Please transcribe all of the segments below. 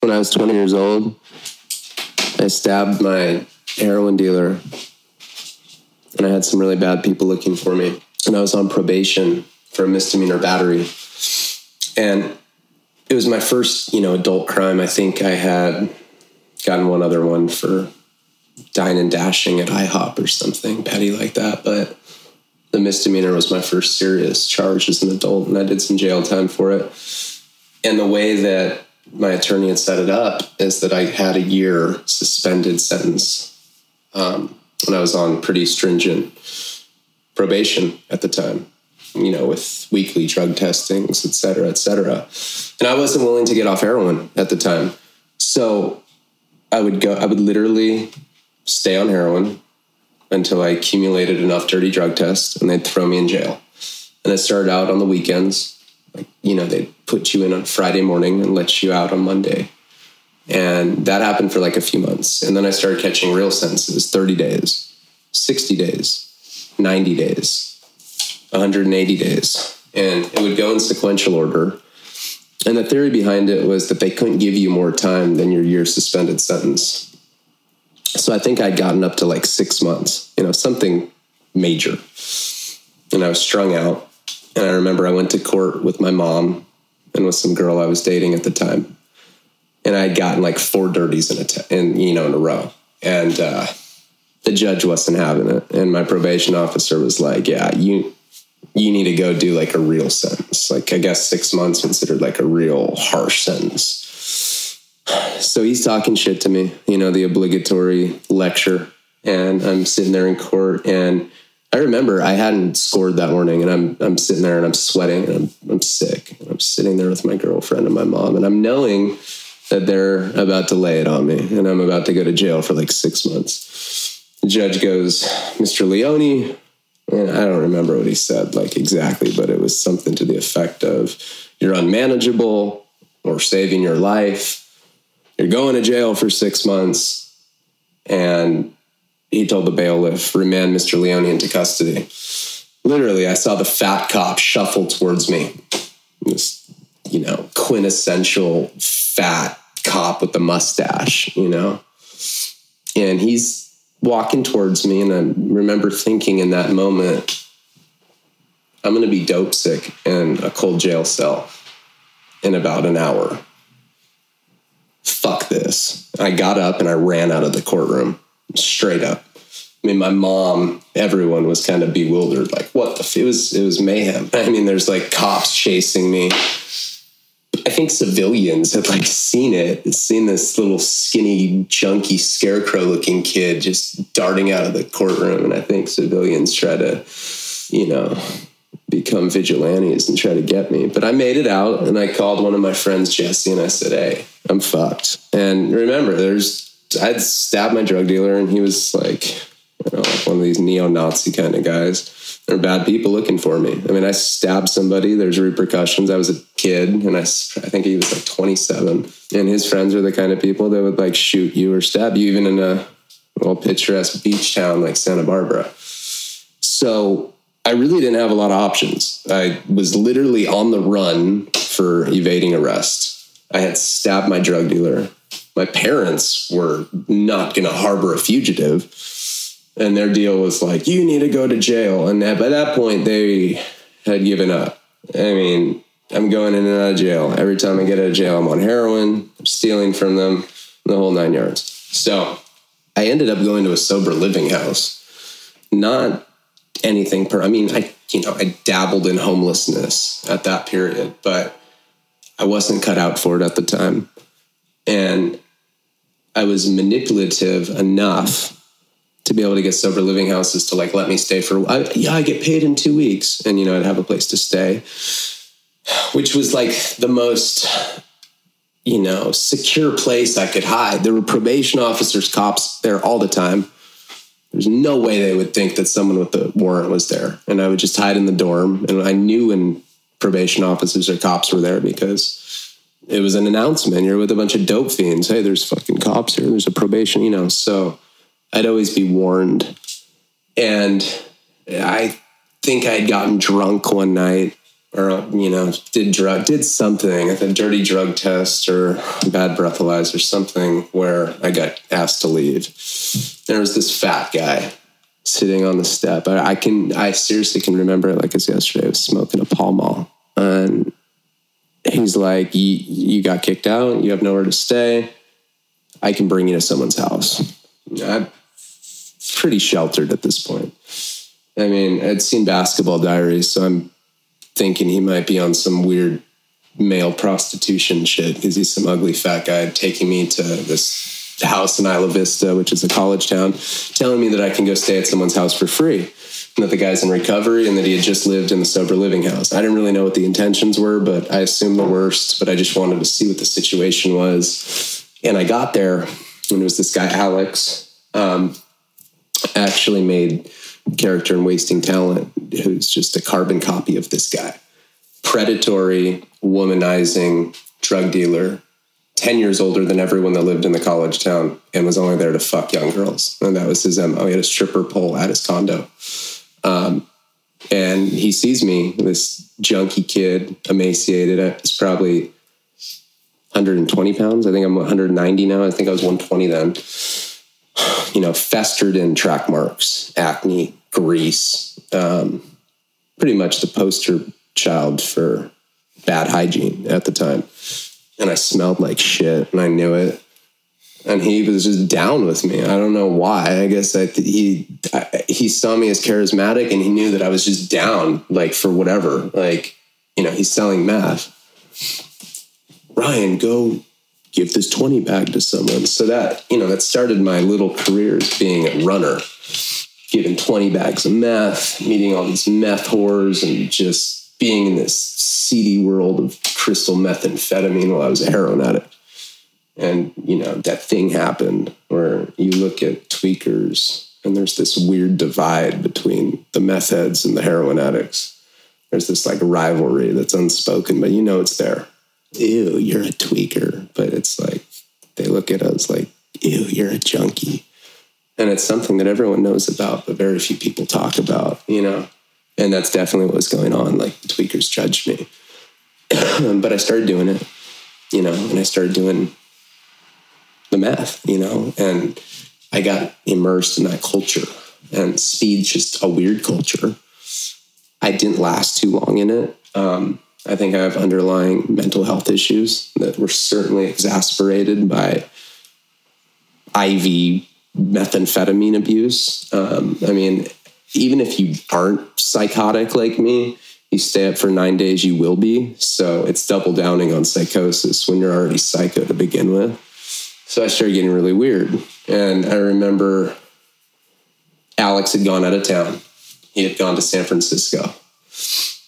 When I was 20 years old, I stabbed my heroin dealer, and I had some really bad people looking for me. And I was on probation for a misdemeanor battery. And it was my first, adult crime. I think I had gotten one other one for dine and dashing at IHOP or something petty like that. But the misdemeanor was my first serious charge as an adult, and I did some jail time for it. And the way that my attorney had set it up is that I had a year suspended sentence. And I was on pretty stringent probation at the time, with weekly drug testings, et cetera, et cetera. And I wasn't willing to get off heroin at the time. So I would literally stay on heroin until I accumulated enough dirty drug tests, and they'd throw me in jail. And I started out on the weekends. They'd put you in on Friday morning and let you out on Monday. And that happened for a few months. And then I started catching real sentences, 30 days, 60 days, 90 days, 180 days. And it would go in sequential order. And the theory behind it was that they couldn't give you more time than your year suspended sentence. So I think I'd gotten up to 6 months, something major. And I was strung out. And I remember I went to court with my mom and with some girl I was dating at the time. And I had gotten 4 dirties in a row. And the judge wasn't having it. And my probation officer was like, yeah, you need to go do a real sentence. I guess 6 months considered a real harsh sentence. So he's talking shit to me, the obligatory lecture. And I'm sitting there in court, and I remember I hadn't scored that morning, and I'm sitting there and I'm sweating and I'm sick. And I'm sitting there with my girlfriend and my mom, and I'm knowing that they're about to lay it on me and I'm about to go to jail for 6 months. The judge goes, Mr. Leone, and I don't remember what he said exactly, but it was something to the effect of, you're unmanageable or saving your life. You're going to jail for 6 months. And he told the bailiff, remand Mr. Leone into custody. Literally, I saw the fat cop shuffle towards me. This, quintessential fat cop with the mustache, And he's walking towards me, and I remember thinking in that moment, I'm going to be dope sick in a cold jail cell in about an hour. Fuck this. I got up and I ran out of the courtroom, straight up. I mean, my mom, everyone was kind of bewildered. It was mayhem. I mean, there's cops chasing me. I think civilians had seen this little skinny, junky, scarecrow looking kid just darting out of the courtroom. And I think civilians try to, become vigilantes and try to get me. But I made it out, and I called one of my friends, Jesse, and I said, hey, I'm fucked. And remember, I'd stabbed my drug dealer, and he was one of these neo-Nazi kind of guys. They're bad people looking for me. I mean, I stabbed somebody. There's repercussions. I was a kid, and I think he was 27. And his friends are the kind of people that would shoot you or stab you, even in a little picturesque beach town like Santa Barbara. So I really didn't have a lot of options. I was literally on the run for evading arrest. I had stabbed my drug dealer. My parents were not going to harbor a fugitive. And their deal was you need to go to jail. And by that point, they had given up. I mean, I'm going in and out of jail. Every time I get out of jail, I'm on heroin. I'm stealing from them, the whole 9 yards. So I ended up going to a sober living house. Not anything. I dabbled in homelessness at that period, but I wasn't cut out for it at the time. And I was manipulative enough to be able to get sober living houses to let me stay for, I get paid in 2 weeks, and I'd have a place to stay, which was the most, secure place I could hide. There were probation officers, cops there all the time. There's no way they would think that someone with a warrant was there. And I would just hide in the dorm. And I knew when probation officers or cops were there because it was an announcement. You're with a bunch of dope fiends. Hey, there's fucking cops here. There's a probation, So I'd always be warned. And I think I had gotten drunk one night or, you know, did something, a dirty drug test or bad breathalyzer, something where I got asked to leave. There was this fat guy sitting on the step. I seriously can remember it like it's yesterday. I was smoking a Pall Mall, and he's like, you got kicked out. You have nowhere to stay. I can bring you to someone's house. I'm pretty sheltered at this point. I mean, I'd seen Basketball Diaries, so I'm thinking he might be on some weird male prostitution shit, because he's some ugly fat guy taking me to this house in Isla Vista, which is a college town, telling me that I can go stay at someone's house for free, and that the guy's in recovery and that he had just lived in the sober living house. I didn't really know what the intentions were, but I assumed the worst, but I just wanted to see what the situation was. And I got there, and it was this guy, Alex, actually made character in Wasting Talent, who's just a carbon copy of this guy. Predatory, womanizing drug dealer, 10 years older than everyone that lived in the college town, and was only there to fuck young girls. And that was his MO. He had a stripper pole at his condo. And he sees me, this junky kid, emaciated. I was probably 120 pounds. I think I'm 190 now. I think I was 120 then. You know, festered in track marks, acne, grease, pretty much the poster child for bad hygiene at the time. And I smelled like shit, and I knew it. And he was just down with me. I don't know why. I guess he saw me as charismatic, and he knew that I was just down, like, for whatever. Like, you know, he's selling meth. Ryan, go give this 20 back to someone. So that, you know, that started my little career as being a runner, giving 20 bags of meth, meeting all these meth whores, and just being in this seedy world of crystal methamphetamine while I was a heroin addict. And, you know, that thing happened where you look at tweakers and there's this weird divide between the meth heads and the heroin addicts. There's this like rivalry that's unspoken, but you know it's there. Ew, you're a tweaker. But it's like, they look at us like, ew, you're a junkie. And it's something that everyone knows about, but very few people talk about, you know? And that's definitely what was going on. Like, the tweakers judged me. But I started doing it, you know, and I started doing the meth, you know, and I got immersed in that culture. And speed's just a weird culture. I didn't last too long in it. I think I have underlying mental health issues that were certainly exacerbated by IV methamphetamine abuse. I mean, even if you aren't psychotic like me, you stay up for 9 days, you will be. So it's double downing on psychosis when you're already psycho to begin with. So I started getting really weird. And I remember Alex had gone out of town. He had gone to San Francisco.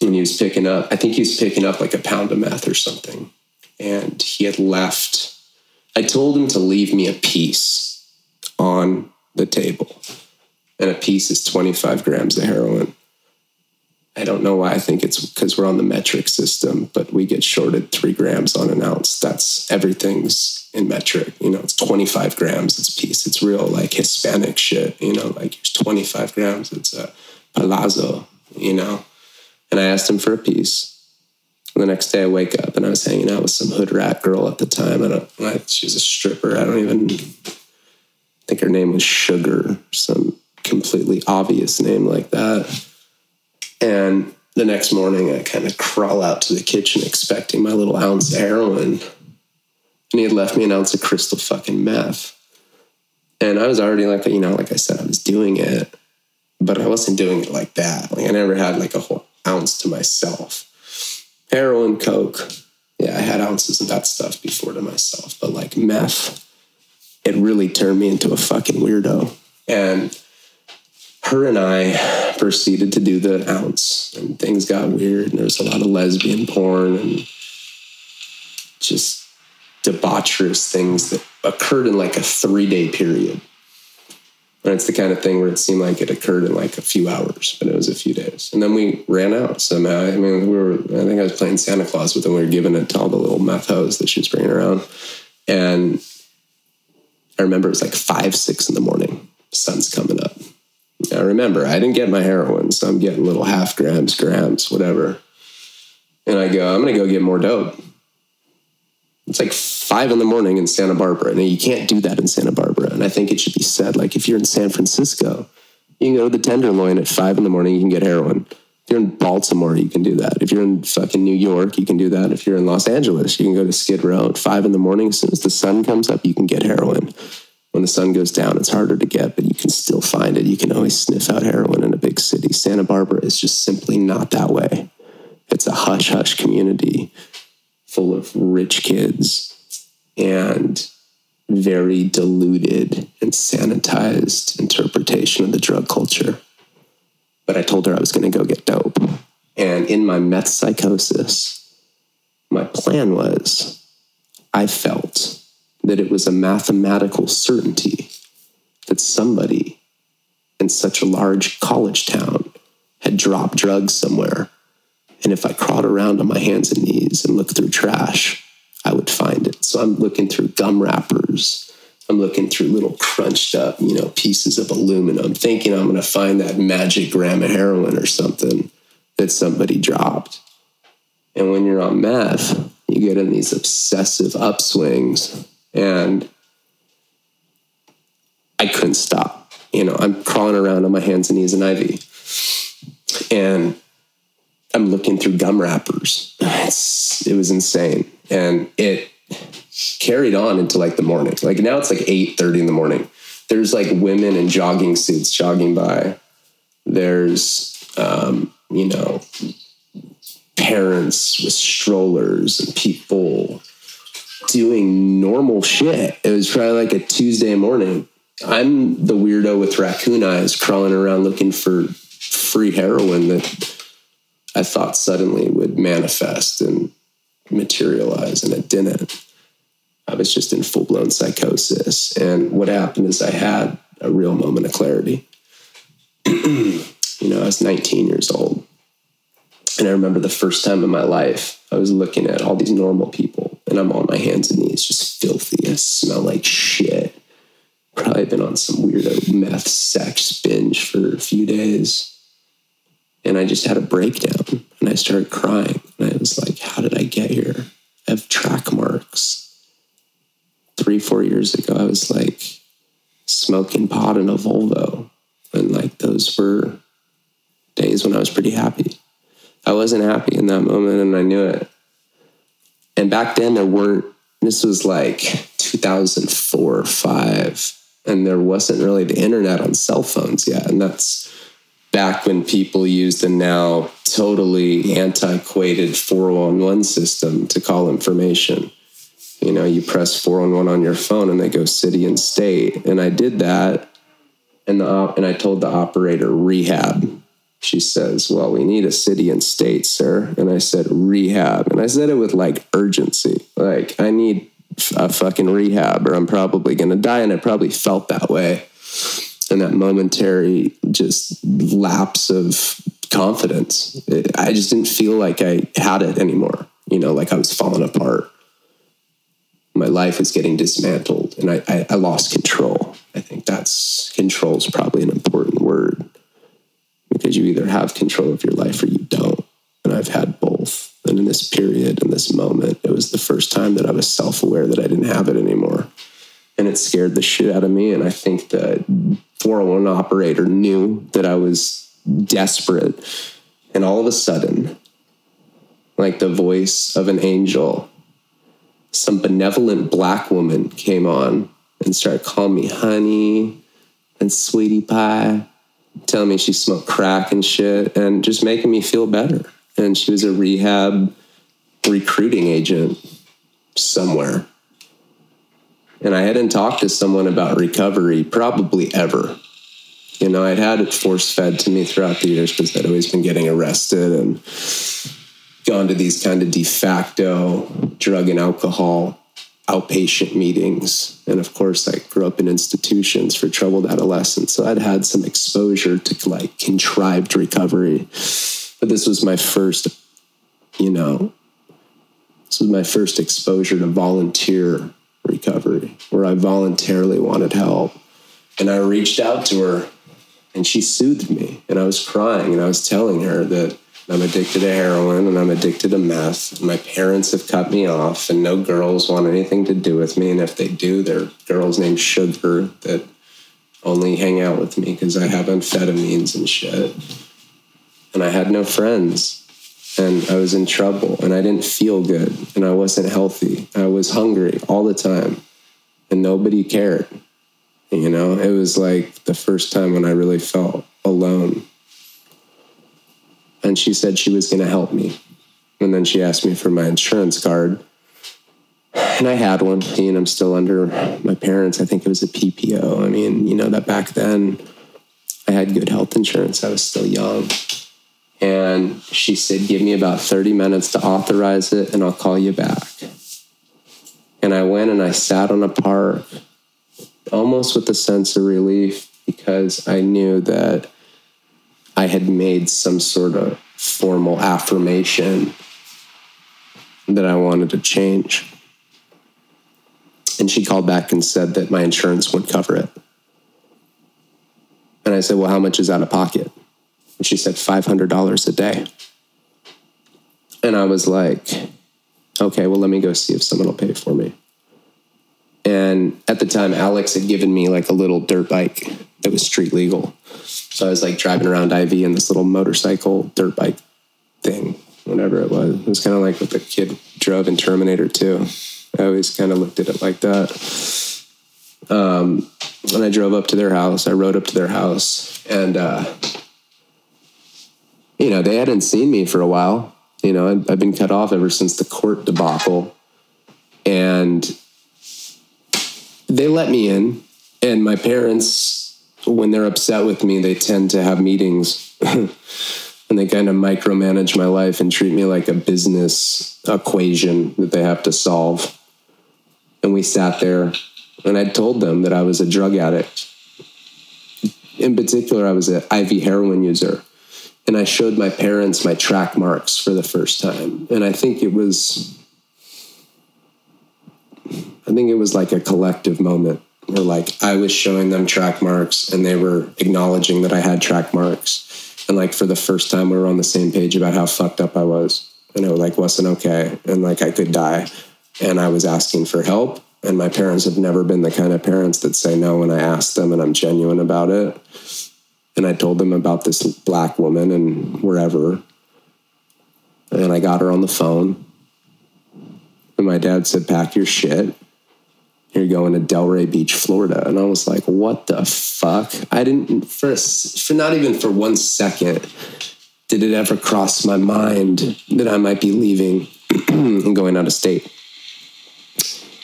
And he was picking up, I think he was picking up like a pound of meth or something. And he had left. I told him to leave me a piece on the table. And a piece is 25 grams of heroin. I don't know why. I think it's because we're on the metric system, but we get shorted 3 grams on an ounce. That's, everything's in metric. You know, it's 25 grams. It's a piece. It's real like Hispanic shit. You know, like it's 25 grams. It's a palazzo, you know. And I asked him for a piece. And the next day I wake up and I was hanging out with some hood rat girl at the time. She was a stripper. I think her name was Sugar, some completely obvious name like that. And the next morning I kind of crawl out to the kitchen expecting my little ounce of heroin. And he had left me an ounce of crystal fucking meth. And I was already like, you know, like I said, I was doing it, but I wasn't doing it like that. Like I never had like a whole ounce to myself. Heroin, coke, yeah, I had ounces of that stuff before to myself, but like meth, it really turned me into a fucking weirdo. And her and I proceeded to do the ounce, and things got weird, and there was a lot of lesbian porn and just debaucherous things that occurred in like a 3-day period. And it's the kind of thing where it seemed like it occurred in like a few hours, but it was a few days. And then we ran out somehow. I mean, I think I was playing Santa Claus with them. We were giving it to all the little meth hoes that she was bringing around. And I remember it was like 5, 6 in the morning. Sun's coming up. Now remember, I didn't get my heroin, so I'm getting little half grams, whatever. And I go, I'm going to go get more dope. It's like 5 a.m. in Santa Barbara. And you can't do that in Santa Barbara. And I think it should be said, like, if you're in San Francisco, you can go to the Tenderloin at 5 a.m. you can get heroin. If you're in Baltimore, you can do that. If you're in fucking New York, you can do that. If you're in Los Angeles, you can go to Skid Row at 5 a.m. As soon as the sun comes up, you can get heroin. When the sun goes down, it's harder to get, but you can still find it. You can always sniff out heroin in a big city. Santa Barbara is just simply not that way. It's a hush-hush community full of rich kids and very diluted and sanitized interpretation of the drug culture. But I told her I was going to go get dope. And in my meth psychosis, my plan was, I felt that it was a mathematical certainty that somebody in such a large college town had dropped drugs somewhere. And if I crawled around on my hands and knees and looked through trash, I would find it. So I'm looking through gum wrappers. I'm looking through little crunched up, you know, pieces of aluminum, thinking I'm going to find that magic gram of heroin or something that somebody dropped. And when you're on meth, you get in these obsessive upswings. And I couldn't stop. You know, I'm crawling around on my hands and knees in Ivy. And I'm looking through gum wrappers. It was insane. And it carried on into like the morning. Like now it's like 8:30 a.m. There's like women in jogging suits jogging by. There's, you know, parents with strollers and people doing normal shit. It was probably like a Tuesday morning. I'm the weirdo with raccoon eyes crawling around looking for free heroin that I thought suddenly would manifest and materialize, and it didn't. I was just in full-blown psychosis. And what happened is I had a real moment of clarity. You know, I was 19 years old. And I remember the first time in my life, I was looking at all these normal people, and I'm on my hands and knees, just filthy. I smell like shit. Probably been on some weirdo meth sex binge for a few days. And I just had a breakdown, and I started crying. And I was like, how did I get here? I have track marks. 3-4 years ago, I was like smoking pot in a Volvo. And like those were days when I was pretty happy. I wasn't happy in that moment, and I knew it. And back then there weren't, this was like 2004 or 5, and there wasn't really the internet on cell phones yet. And that's back when people used the now totally antiquated 411 system to call information. You know, you press 411 on your phone and they go city and state. And I did that, and I told the operator rehab. She says, well, we need a city and state, sir. And I said, rehab. And I said it with like urgency. Like, I need a fucking rehab or I'm probably going to die. And I probably felt that way. And that momentary just lapse of confidence. I just didn't feel like I had it anymore. You know, like I was falling apart. My life was getting dismantled. And I lost control. I think that's, control is probably an important word. Because you either have control of your life or you don't. And I've had both. And in this period, in this moment, it was the first time that I was self-aware that I didn't have it anymore. And it scared the shit out of me. And I think the 401 operator knew that I was desperate. And all of a sudden, like the voice of an angel, some benevolent black woman came on and started calling me honey and sweetie pie. Telling me she smoked crack and shit and just making me feel better. And she was a rehab recruiting agent somewhere. And I hadn't talked to someone about recovery probably ever. You know, I'd had it force-fed to me throughout the years because I'd always been getting arrested and gone to these kind of de facto drug and alcohol outpatient meetings. And of course, I grew up in institutions for troubled adolescents. So I'd had some exposure to like contrived recovery. But this was my first, you know, this was my first exposure to volunteer recovery, where I voluntarily wanted help. And I reached out to her and she soothed me. And I was crying and I was telling her that I'm addicted to heroin, and I'm addicted to meth. My parents have cut me off, and no girls want anything to do with me. And if they do, they're girls named Sugar that only hang out with me because I have amphetamines and shit. And I had no friends, and I was in trouble, and I didn't feel good, and I wasn't healthy. I was hungry all the time, and nobody cared. You know, it was like the first time when I really felt alone. And she said she was going to help me. And then she asked me for my insurance card. And I had one. And I'm still under my parents. I think it was a PPO. I mean, you know, that back then I had good health insurance. I was still young. And she said, give me about 30 minutes to authorize it and I'll call you back. And I went and I sat on a park almost with a sense of relief because I knew that I had made some sort of formal affirmation that I wanted to change. And she called back and said that my insurance would cover it. And I said, well, how much is out of pocket? And she said, $500 a day. And I was like, okay, well, let me go see if someone will pay for me. And at the time, Alex had given me like a little dirt bike that was street legal. So I was like driving around IV in this little motorcycle dirt bike thing, whatever it was. It was kind of like what the kid drove in Terminator 2. I always kind of looked at it like that. And I drove up to their house. I rode up to their house. And, you know, they hadn't seen me for a while. You know, I've been cut off ever since the court debacle. And they let me in. And my parents, when they're upset with me, they tend to have meetings and they kind of micromanage my life and treat me like a business equation that they have to solve. And we sat there and I told them that I was a drug addict. In particular, I was an IV heroin user. And I showed my parents my track marks for the first time. And I think it was like a collective moment. Were like, I was showing them track marks and they were acknowledging that I had track marks. And like for the first time, we were on the same page about how fucked up I was. And it like wasn't okay. And like I could die. And I was asking for help. And my parents have never been the kind of parents that say no when I ask them, and I'm genuine about it. And I told them about this black woman and wherever. And I got her on the phone. And my dad said, pack your shit. You're going to Delray Beach, Florida. And I was like, what the fuck? I didn't, for not even for 1 second, did it ever cross my mind that I might be leaving and going out of state.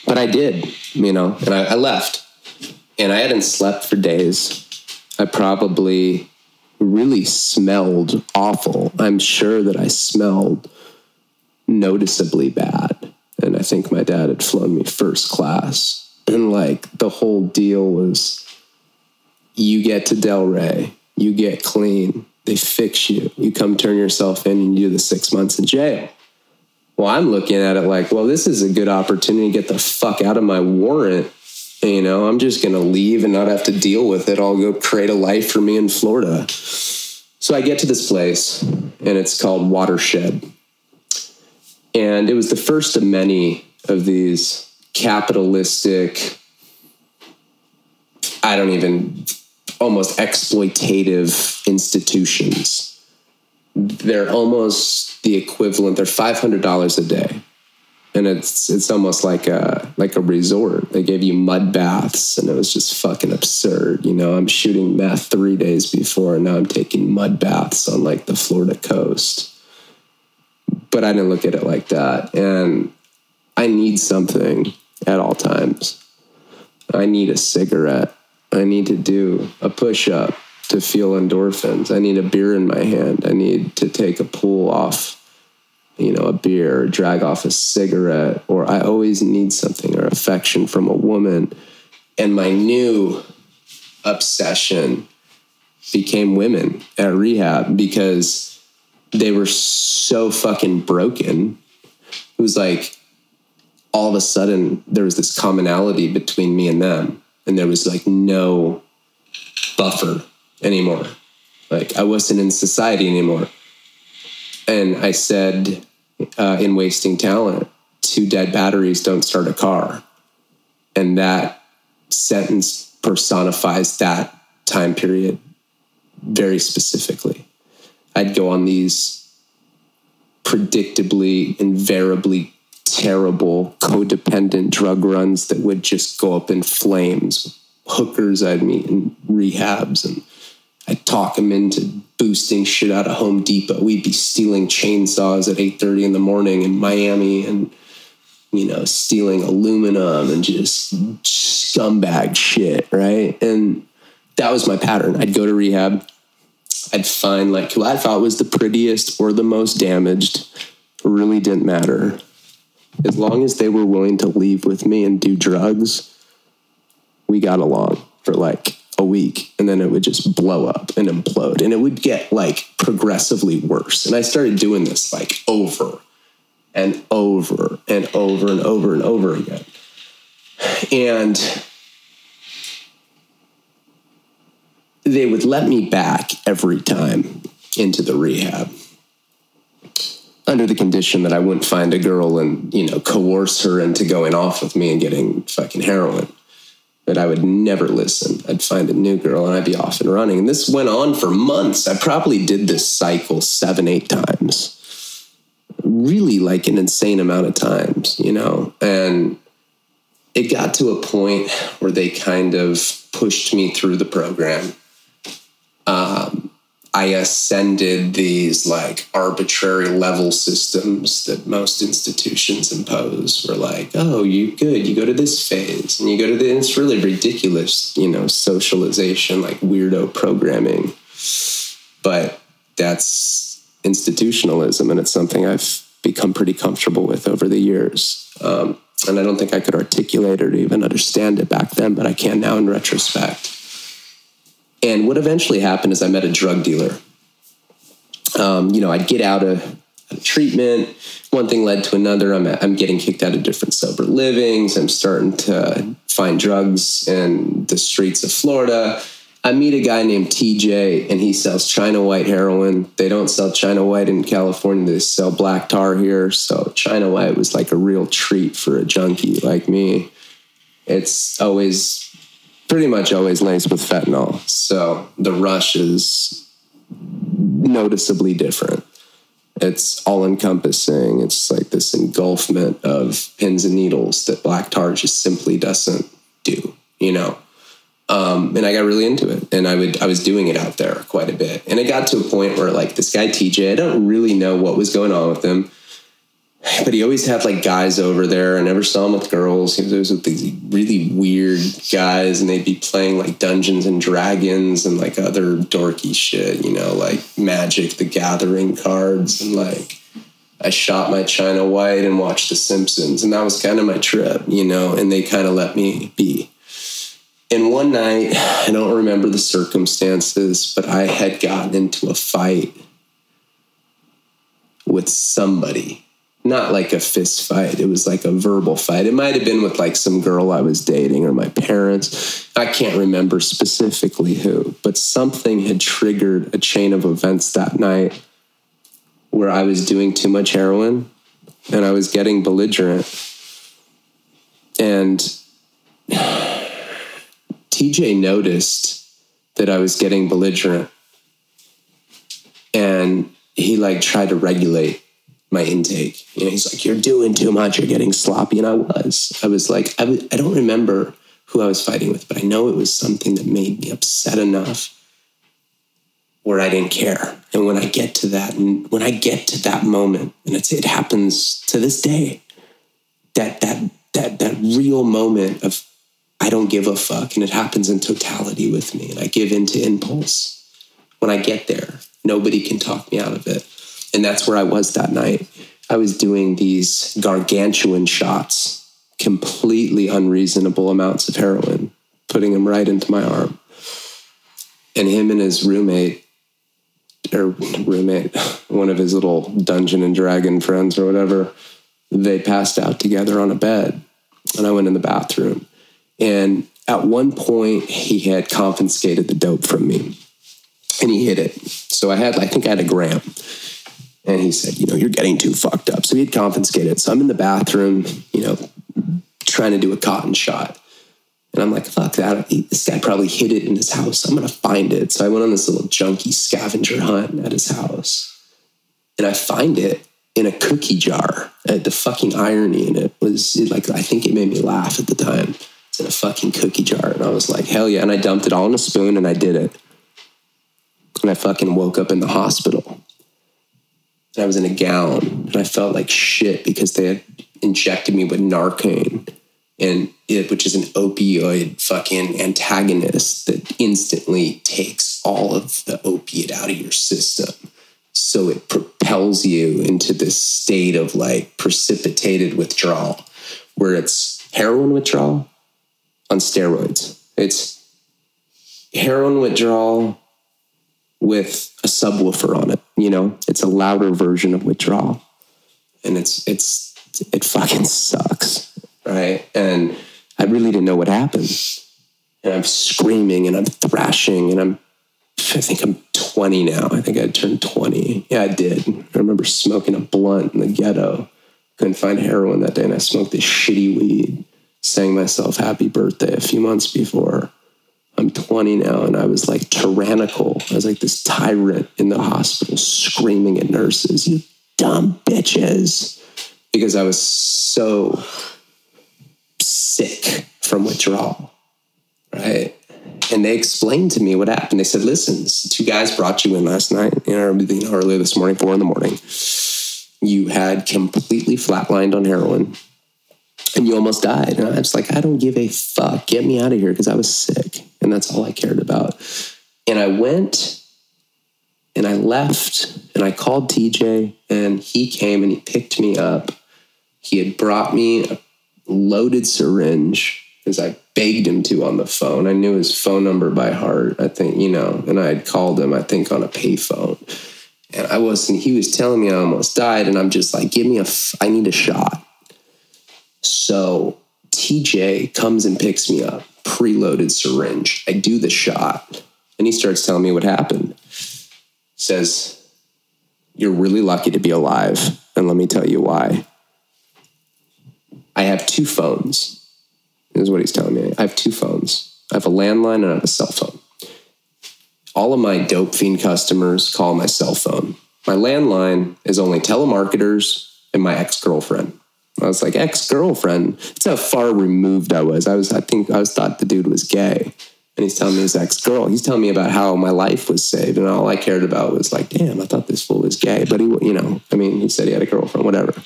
But I did, you know, and I left. And I hadn't slept for days. I probably really smelled awful. I'm sure that I smelled noticeably bad. And I think my dad had flown me first class. And like the whole deal was, you get to Delray, you get clean, they fix you, you come turn yourself in and you do the 6 months in jail. Well, I'm looking at it like, well, this is a good opportunity to get the fuck out of my warrant. And, you know, I'm just going to leave and not have to deal with it. I'll go create a life for me in Florida. So I get to this place and it's called Watershed. And it was the first of many of these capitalistic, almost exploitative institutions. They're almost the equivalent. They're $500 a day. And it's almost like a resort. They gave you mud baths and it was just fucking absurd. You know, I'm shooting meth 3 days before and now I'm taking mud baths on like the Florida coast. But I didn't look at it like that. And I need something at all times. I need a cigarette. I need to do a push-up to feel endorphins. I need a beer in my hand. I need to take a pull off, you know, a beer, or drag off a cigarette, or I always need something, or affection from a woman. And my new obsession became women at rehab because they were so fucking broken. It was like all of a sudden there was this commonality between me and them. And there was like no buffer anymore. Like I wasn't in society anymore. And I said in Wasting Talent, 2 dead batteries don't start a car. And that sentence personifies that time period very specifically. I'd go on these predictably, invariably terrible, codependent drug runs that would just go up in flames. Hookers I'd meet in rehabs, and I'd talk them into boosting shit out of Home Depot. We'd be stealing chainsaws at 8:30 in the morning in Miami, and, you know, stealing aluminum and just scumbag shit, right? And that was my pattern. I'd go to rehab. I'd find, like, who I thought was the prettiest or the most damaged. Really didn't matter. As long as they were willing to leave with me and do drugs, we got along for, like, a week. And then it would just blow up and implode. And it would get, like, progressively worse. And I started doing this, like, over and over and over and over and over again. And they would let me back every time into the rehab under the condition that I wouldn't find a girl and, you know, coerce her into going off with me and getting fucking heroin. But I would never listen. I'd find a new girl and I'd be off and running. And this went on for months. I probably did this cycle 7, 8 times. Really, like, an insane amount of times, you know? And it got to a point where they kind of pushed me through the program. I ascended these, like, arbitrary level systems that most institutions impose. Were like, oh, you good, you go to this phase, and you go to this. It's really ridiculous, you know, socialization, like weirdo programming. But that's institutionalism, and it's something I've become pretty comfortable with over the years. And I don't think I could articulate or even understand it back then, but I can now in retrospect. And what eventually happened is I met a drug dealer. You know, I'd get out of treatment. One thing led to another. I'm getting kicked out of different sober livings. I'm starting to find drugs in the streets of Florida. I meet a guy named TJ, and he sells China White heroin. They don't sell China White in California. They sell black tar here. So China White was like a real treat for a junkie like me. It's always... pretty much always laced with fentanyl. So the rush is noticeably different. It's all-encompassing. It's like this engulfment of pins and needles that black tar just simply doesn't do, you know? And I got really into it. And I was doing it out there quite a bit. And it got to a point where, like, this guy TJ, I don't really know what was going on with him, but he always had, like, guys over there. I never saw him with girls. He was always with these really weird guys, and they'd be playing, like, Dungeons and Dragons and, like, other dorky shit, you know, like Magic the Gathering cards. And, like, I shot my China White and watched The Simpsons, and that was kind of my trip, you know, and they kind of let me be. And one night, I don't remember the circumstances, but I had gotten into a fight with somebody. Not like a fist fight. It was like a verbal fight. It might have been with, like, some girl I was dating or my parents. I can't remember specifically who, but something had triggered a chain of events that night where I was doing too much heroin and I was getting belligerent. And TJ noticed that I was getting belligerent, and he, like, tried to regulate my intake. You know, he's like, you're doing too much, you're getting sloppy. And I was like, I don't remember who I was fighting with, but I know it was something that made me upset enough where I didn't care. And when I get to that moment, and it happens to this day, that real moment of I don't give a fuck, and it happens in totality with me, and I give in to impulse. When I get there, nobody can talk me out of it. And that's where I was that night. I was doing these gargantuan shots, completely unreasonable amounts of heroin, putting them right into my arm. And him and his roommate, one of his little Dungeon and Dragon friends or whatever, they passed out together on a bed. And I went in the bathroom. And at one point, he had confiscated the dope from me. And he hid it. So I had a gram. And he said, you know, you're getting too fucked up. So he'd confiscate it. So I'm in the bathroom, you know, trying to do a cotton shot. And I'm like, fuck that. This guy probably hid it in his house. I'm going to find it. So I went on this little junky scavenger hunt at his house. And I find it in a cookie jar. The fucking irony in it was, like, I think it made me laugh at the time. It's in a fucking cookie jar. And I was like, hell yeah. And I dumped it all in a spoon and I did it. And I fucking woke up in the hospital. And I was in a gown. And I felt like shit because they had injected me with Narcan. And it, which is an opioid fucking antagonist that instantly takes all of the opiate out of your system. So it propels you into this state of like precipitated withdrawal, where it's heroin withdrawal on steroids. It's heroin withdrawal with a subwoofer on it. You know, it's a louder version of withdrawal, and it fucking sucks. Right. And I really didn't know what happened. And I'm screaming and I'm thrashing and I think I'm 20 now. I think I turned 20. Yeah, I did. I remember smoking a blunt in the ghetto. Couldn't find heroin that day. And I smoked this shitty weed, sang myself happy birthday a few months before. I'm 20 now. And I was like tyrannical. I was like this tyrant in the hospital screaming at nurses, you dumb bitches. Because I was so sick from withdrawal, right? And they explained to me what happened. They said, listen, two guys brought you in last night, earlier this morning, 4 in the morning. You had completely flatlined on heroin and you almost died. And I was like, I don't give a fuck. Get me out of here, because I was sick. And that's all I cared about. And I went and I left and I called TJ and he came and he picked me up. He had brought me a loaded syringe, because I begged him to on the phone. I knew his phone number by heart, I think, you know, and I had called him, I think, on a payphone. And he was telling me I almost died, and I'm just like, I need a shot. So TJ comes and picks me up, preloaded syringe. I do the shot, and he starts telling me what happened. Says, you're really lucky to be alive, and let me tell you why. I have 2 phones, is what he's telling me. I have 2 phones. I have a landline and I have a cell phone. All of my dope fiend customers call my cell phone. My landline is only telemarketers and my ex-girlfriend. I was like, ex-girlfriend? That's how far removed I was. I thought the dude was gay. And he's telling me his ex-girl. He's telling me about how my life was saved. And all I cared about was like, damn, I thought this fool was gay. But he said he had a girlfriend, whatever.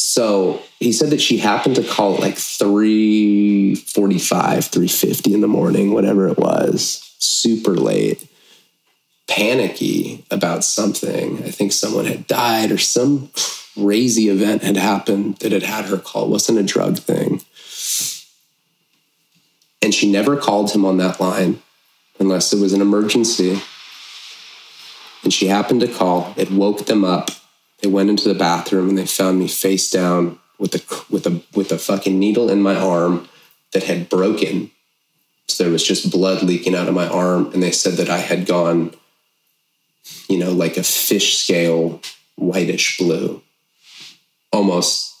So he said that she happened to call at like 3:45, 3:50 in the morning, whatever it was, super late, panicky about something. I think someone had died or some crazy event had happened that had had her call. It wasn't a drug thing. And she never called him on that line unless it was an emergency. And she happened to call. It woke them up. They went into the bathroom and they found me face down with a fucking needle in my arm that had broken. So there was just blood leaking out of my arm. And they said that I had gone, you know, like a fish scale, whitish blue, almost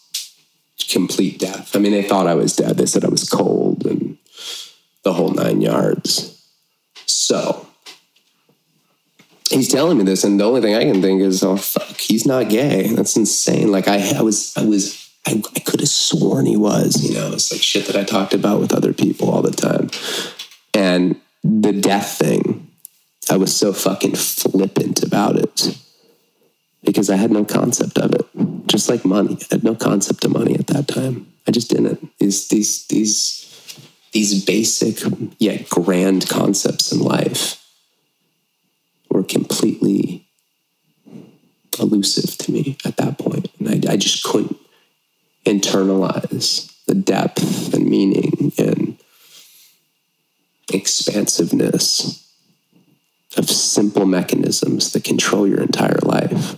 complete death. I mean, they thought I was dead. They said I was cold and the whole 9 yards. So he's telling me this, and the only thing I can think is, oh, fuck, he's not gay. That's insane. Like, I could have sworn he was, you know. It's like shit that I talked about with other people all the time. And the death thing, I was so fucking flippant about it because I had no concept of it. Just like money. I had no concept of money at that time. I just didn't. These basic yet grand concepts in life were completely elusive to me at that point. And I just couldn't internalize the depth and meaning and expansiveness of simple mechanisms that control your entire life.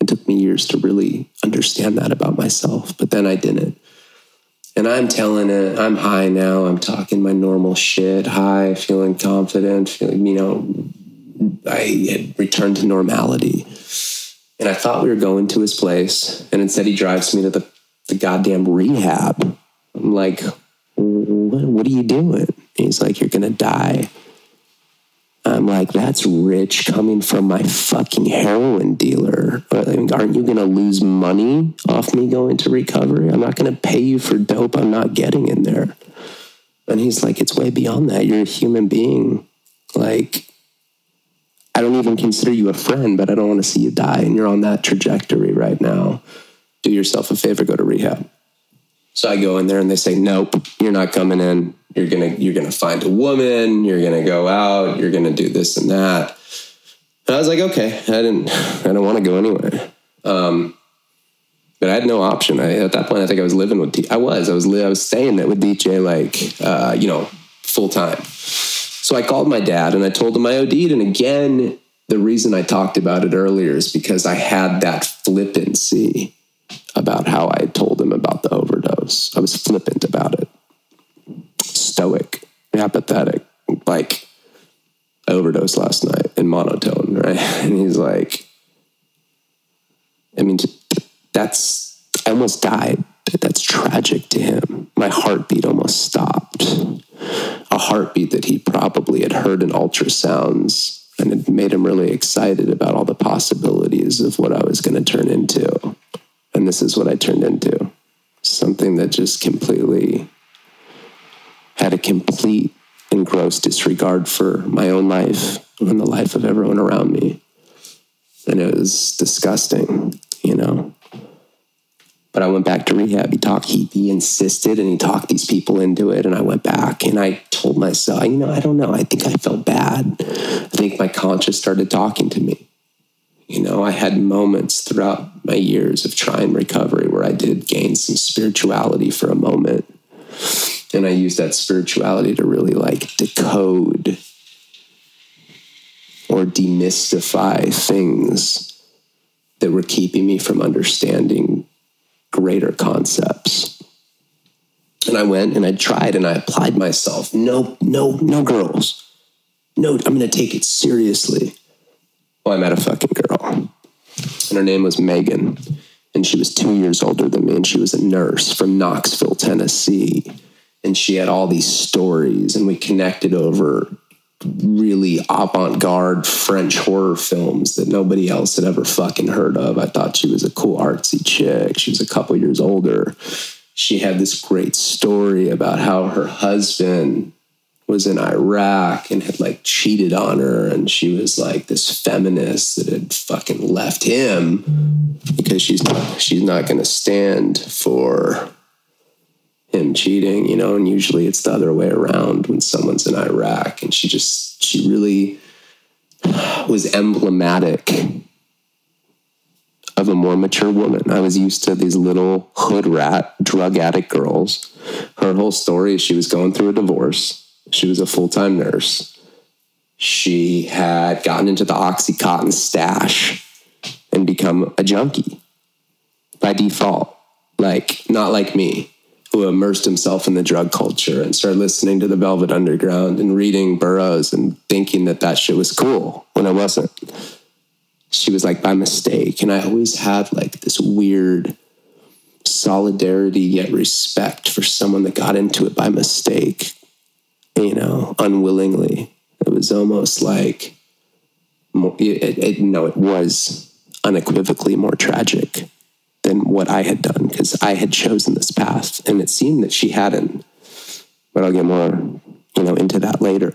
It took me years to really understand that about myself, but then I didn't. And I'm telling it, I'm high now, I'm talking my normal shit, high, feeling confident, feeling, you know, I had returned to normality. And I thought we were going to his place, and instead he drives me to the goddamn rehab. I'm like, what are you doing? And he's like, you're going to die. I'm like, that's rich coming from my fucking heroin dealer. Aren't you going to lose money off me going to recovery? I'm not going to pay you for dope I'm not getting in there. And he's like, it's way beyond that. You're a human being. Like, I don't even consider you a friend, but I don't want to see you die. And you're on that trajectory right now. Do yourself a favor, go to rehab. So I go in there and they say, nope, you're not coming in. You're gonna find a woman. You're gonna go out. You're gonna do this and that. And I was like, okay, I don't want to go anywhere. But I had no option. At that point, I think I was living with DJ. I was staying that with DJ, like, full time. So I called my dad and I told him I OD'd. And again, the reason I talked about it earlier is because I had that flippancy about how I told him about the overdose. I was flippant about it. Stoic, apathetic, like, I overdosed last night in monotone, right? And he's like, I mean, that's, I almost died. That's tragic to him. My heartbeat almost stopped. A heartbeat that he probably had heard in ultrasounds, and it made him really excited about all the possibilities of what I was going to turn into. And this is what I turned into. Something that just completely had a complete and gross disregard for my own life and the life of everyone around me. And it was disgusting, you know. But I went back to rehab. He insisted and he talked these people into it. And I went back and I told myself, you know, I don't know. I think I felt bad. I think my conscience started talking to me. You know, I had moments throughout my years of trying recovery where I did gain some spirituality for a moment. And I used that spirituality to really, like, decode or demystify things that were keeping me from understanding greater concepts. And I went and I tried and I applied myself. No girls. No, I'm going to take it seriously. Well, I met a fucking girl. And her name was Megan. And she was 2 years older than me. And she was a nurse from Knoxville, Tennessee. And she had all these stories. And we connected over really avant-garde French horror films that nobody else had ever fucking heard of. I thought she was a cool artsy chick. She was a couple years older. She had this great story about how her husband was in Iraq and had, like, cheated on her. And she was, like, this feminist that had fucking left him because she's not going to stand for him cheating, you know. And usually it's the other way around when someone's in Iraq. And she really was emblematic of a more mature woman. I was used to these little hood rat drug addict girls. Her whole story is she was going through a divorce. She was a full-time nurse. She had gotten into the Oxycontin stash and become a junkie by default. Like, not like me, who immersed himself in the drug culture and started listening to the Velvet Underground and reading Burroughs and thinking that shit was cool when it wasn't. She was, like, by mistake. And I always had, like, this weird solidarity yet respect for someone that got into it by mistake. You know, unwillingly. It was almost like, it was unequivocally more tragic than what I had done, because I had chosen this path, and it seemed that she hadn't. But I'll get more, you know, into that later.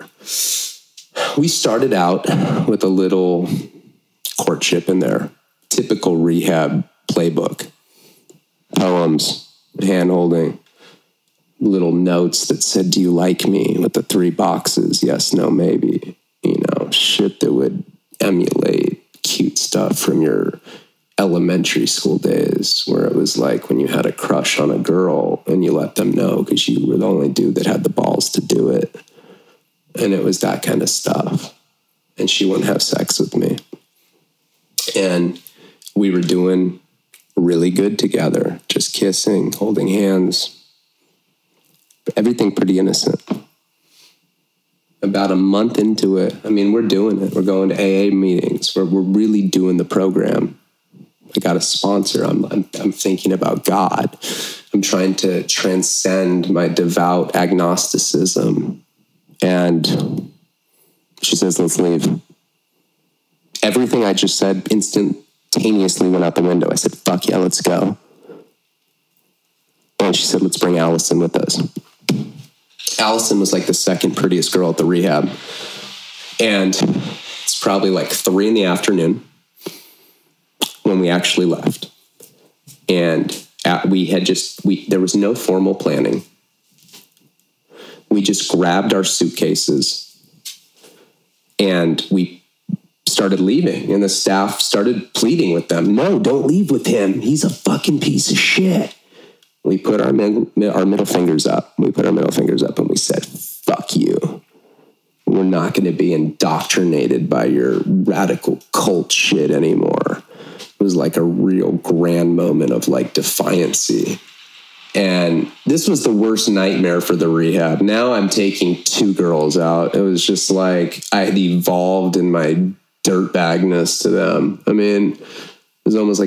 We started out with a little courtship in there. Typical rehab playbook. Poems, hand-holding. Little notes that said, do you like me, with the three boxes, yes, no, maybe, you know, shit that would emulate cute stuff from your elementary school days, where it was like when you had a crush on a girl and you let them know because you were the only dude that had the balls to do it. And it was that kind of stuff. And she wouldn't have sex with me. And we were doing really good together, just kissing, holding hands, everything pretty innocent. About a month into it, I mean, we're doing it. We're going to AA meetings. We're really doing the program. I got a sponsor. I'm thinking about God. I'm trying to transcend my devout agnosticism. And she says, let's leave. Everything I just said instantaneously went out the window. I said, fuck yeah, let's go. And she said, let's bring Allison with us. Allison was like the second prettiest girl at the rehab. And it's probably like 3 in the afternoon when we actually left. And there was no formal planning. We just grabbed our suitcases and we started leaving. And the staff started pleading with them. No, don't leave with him. He's a fucking piece of shit. We put our middle fingers up. We put our middle fingers up and we said, fuck you. We're not going to be indoctrinated by your radical cult shit anymore. It was like a real grand moment of like defiancy. And this was the worst nightmare for the rehab. Now I'm taking 2 girls out. It was just like I had evolved in my dirtbagness to them. I mean, it was almost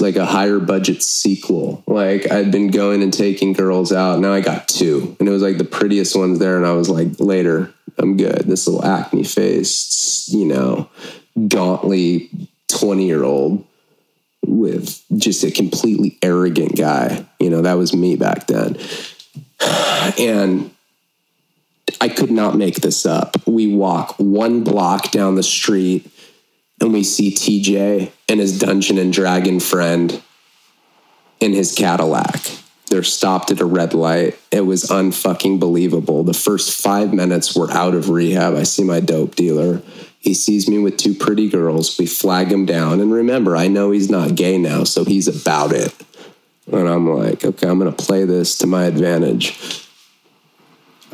like a higher budget sequel. Like I'd been going and taking girls out. Now I got 2, and it was like the prettiest ones there. And I was like, later, I'm good. This little acne faced, you know, gauntly 20-year-old with just a completely arrogant guy. You know, that was me back then. And I could not make this up. We walk 1 block down the street, and we see TJ and his Dungeon and Dragon friend in his Cadillac. They're stopped at a red light. It was unfucking believable. The first 5 minutes we're out of rehab. I see my dope dealer. He sees me with 2 pretty girls. We flag him down. And remember, I know he's not gay now, so he's about it. And I'm like, okay, I'm going to play this to my advantage.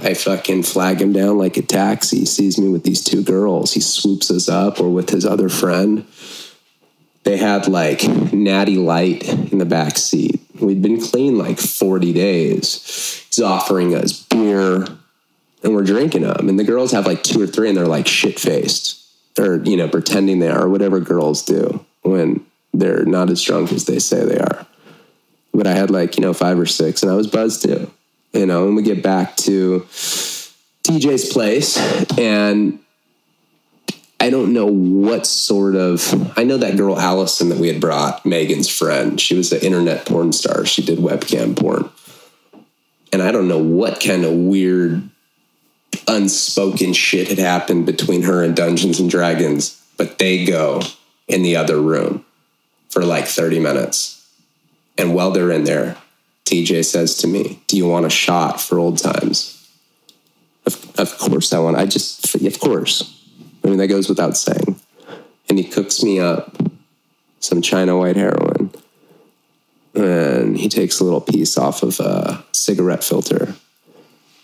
I fucking flag him down like a taxi. He sees me with these 2 girls. He swoops us up, or with his other friend. They had like Natty Light in the back seat. We'd been clean like 40 days. He's offering us beer and we're drinking them. And the girls have like 2 or 3 and they're like shit-faced. They're, you know, pretending they are, whatever girls do when they're not as drunk as they say they are. But I had like, you know, 5 or 6 and I was buzzed too. You know, and we get back to TJ's place, and I don't know what sort of, I know that girl Allison that we had brought, Megan's friend, she was an internet porn star. She did webcam porn. And I don't know what kind of weird unspoken shit had happened between her and Dungeons and Dragons, but they go in the other room for like 30 minutes. And while they're in there, TJ says to me, do you want a shot for old times? Of course I want. Of course. I mean, that goes without saying. And he cooks me up some China White heroin. And he takes a little piece off of a cigarette filter.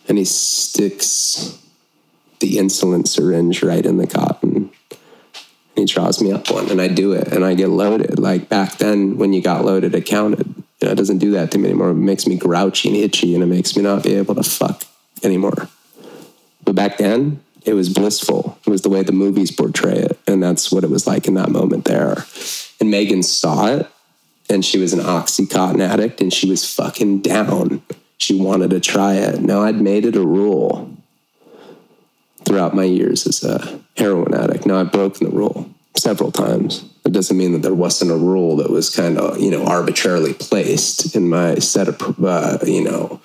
And he sticks the insulin syringe right in the cotton. And he draws me up one. And I do it. And I get loaded. Like back then, when you got loaded, it counted. You know, it doesn't do that to me anymore. It makes me grouchy and itchy, and it makes me not be able to fuck anymore. But back then, it was blissful. It was the way the movies portray it, and that's what it was like in that moment there. And Megan saw it, and she was an Oxycontin addict, and she was fucking down. She wanted to try it. Now, I'd made it a rule throughout my years as a heroin addict. Now, I've broken the rule several times. It doesn't mean that there wasn't a rule that was kind of, you know, arbitrarily placed in my set of, you know,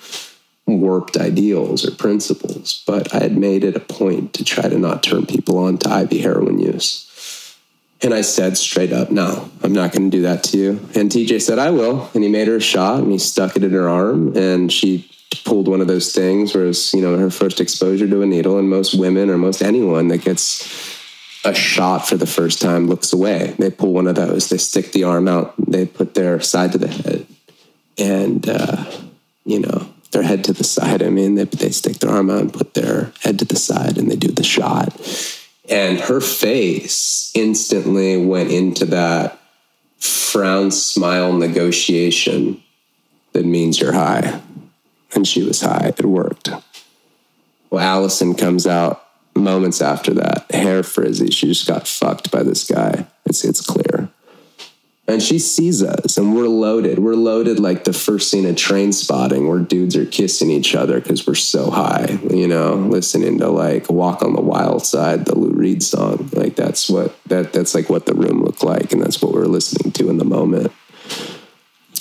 warped ideals or principles. But I had made it a point to try to not turn people on to IV heroin use. And I said straight up, no, I'm not going to do that to you. And TJ said, I will. And he made her a shot and he stuck it in her arm. And she pulled one of those things where it's, you know, her first exposure to a needle. And most women or most anyone that gets a shot for the first time looks away. They pull one of those. They stick the arm out. They put their side to the head and, you know, their head to the side. I mean, they stick their arm out and put their head to the side and they do the shot. And her face instantly went into that frown, smile negotiation that means you're high. And she was high. It worked. Well, Allison comes out moments after that, hair frizzy. She just got fucked by this guy. It's clear. And she sees us, and we're loaded. We're loaded like the first scene of Train Spotting, where dudes are kissing each other because we're so high, you know, listening to like Walk on the Wild Side, the Lou Reed song. Like that's like what the room looked like, and that's what we were listening to in the moment.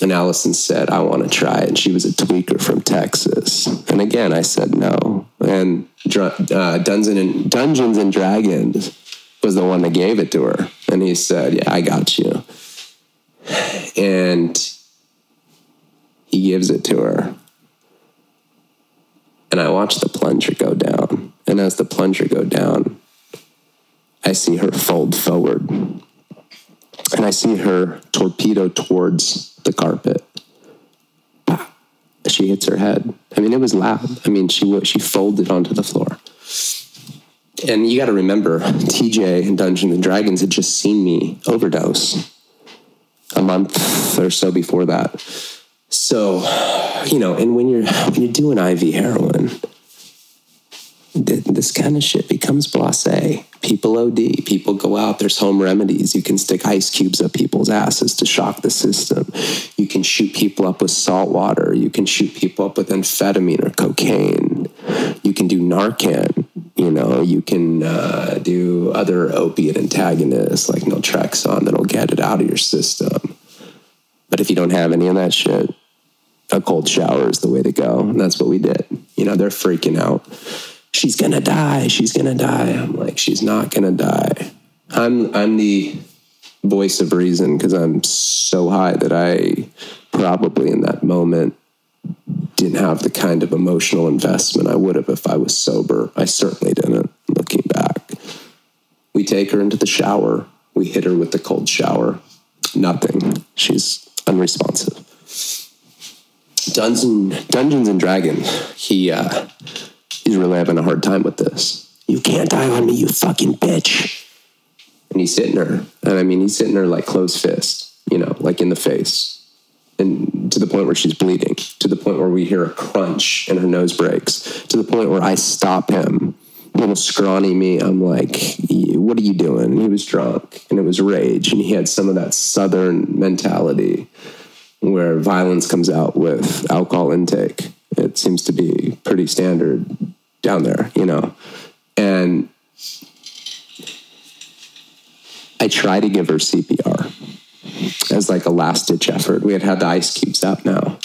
And Allison said, I want to try it. And she was a tweaker from Texas. And again, I said no. And Dungeons and Dragons was the one that gave it to her. And he said, yeah, I got you. And he gives it to her. And I watch the plunger go down. And as the plunger go down, I see her fold forward. And I see her torpedo towards the carpet. She hits her head. I mean, it was loud. I mean, she folded onto the floor. And you got to remember, TJ and Dungeons and Dragons had just seen me overdose a month or so before that. So, you know, and when you're doing IV heroin, this kind of shit becomes blasé. People OD, people go out, there's home remedies. You can stick ice cubes up people's asses to shock the system. You can shoot people up with salt water. You can shoot people up with amphetamine or cocaine. You can do Narcan. You know, you can do other opiate antagonists like naltrexone that'll get it out of your system. But if you don't have any of that shit, a cold shower is the way to go. And that's what we did. You know, they're freaking out. She's going to die. She's going to die. I'm like, she's not going to die. I'm the voice of reason because I'm so high that I probably in that moment didn't have the kind of emotional investment I would have if I was sober. I certainly didn't, looking back. We take her into the shower. We hit her with the cold shower. Nothing. She's unresponsive. Dungeons and Dragons, he's really having a hard time with this. You can't die on me, you fucking bitch. And he's hitting her. And I mean, he's hitting her like closed fist, you know, like in the face. And to the point where she's bleeding, to the point where we hear a crunch and her nose breaks, to the point where I stop him. Little scrawny me, I'm like, what are you doing? And he was drunk, and it was rage, and he had some of that Southern mentality where violence comes out with alcohol intake. It seems to be pretty standard down there, you know. And I try to give her CPR as like a last-ditch effort. We had the ice cubes out now.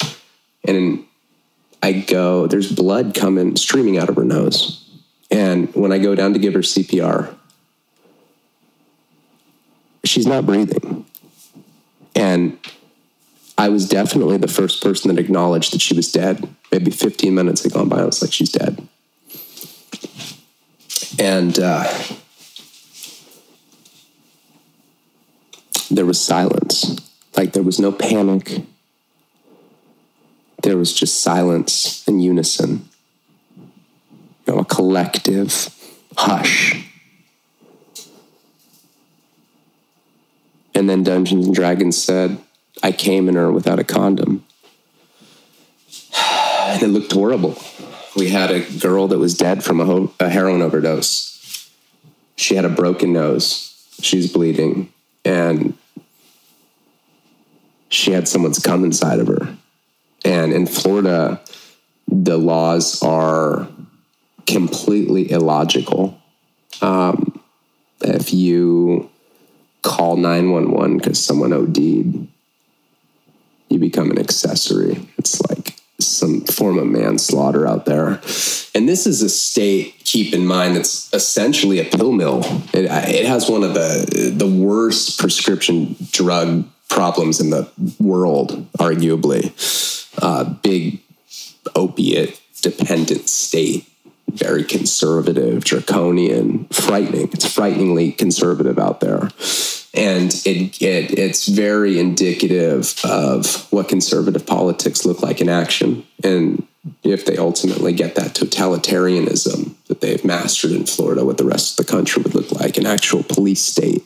And I go, there's blood coming, streaming out of her nose. And when I go down to give her CPR, she's not breathing. And I was definitely the first person that acknowledged that she was dead. Maybe 15 minutes had gone by, I was like, she's dead. And there was silence. Like, there was no panic. There was just silence in unison. You know, a collective hush. And then Dungeons and Dragons said, I came in her without a condom. And it looked horrible. We had a girl that was dead from a heroin overdose. She had a broken nose. She's bleeding. And she had someone's cum inside of her. And in Florida, the laws are completely illogical. If you call 911 because someone OD'd, you become an accessory. It's like some form of manslaughter out there. And this is a state, keep in mind, that's essentially a pill mill. It has one of the worst prescription drug problems in the world, arguably. Big opiate dependent state. Very conservative, draconian, frightening. It's frighteningly conservative out there. And it's very indicative of what conservative politics look like in action. And if they ultimately get that totalitarianism that they've mastered in Florida, what the rest of the country would look like, an actual police state.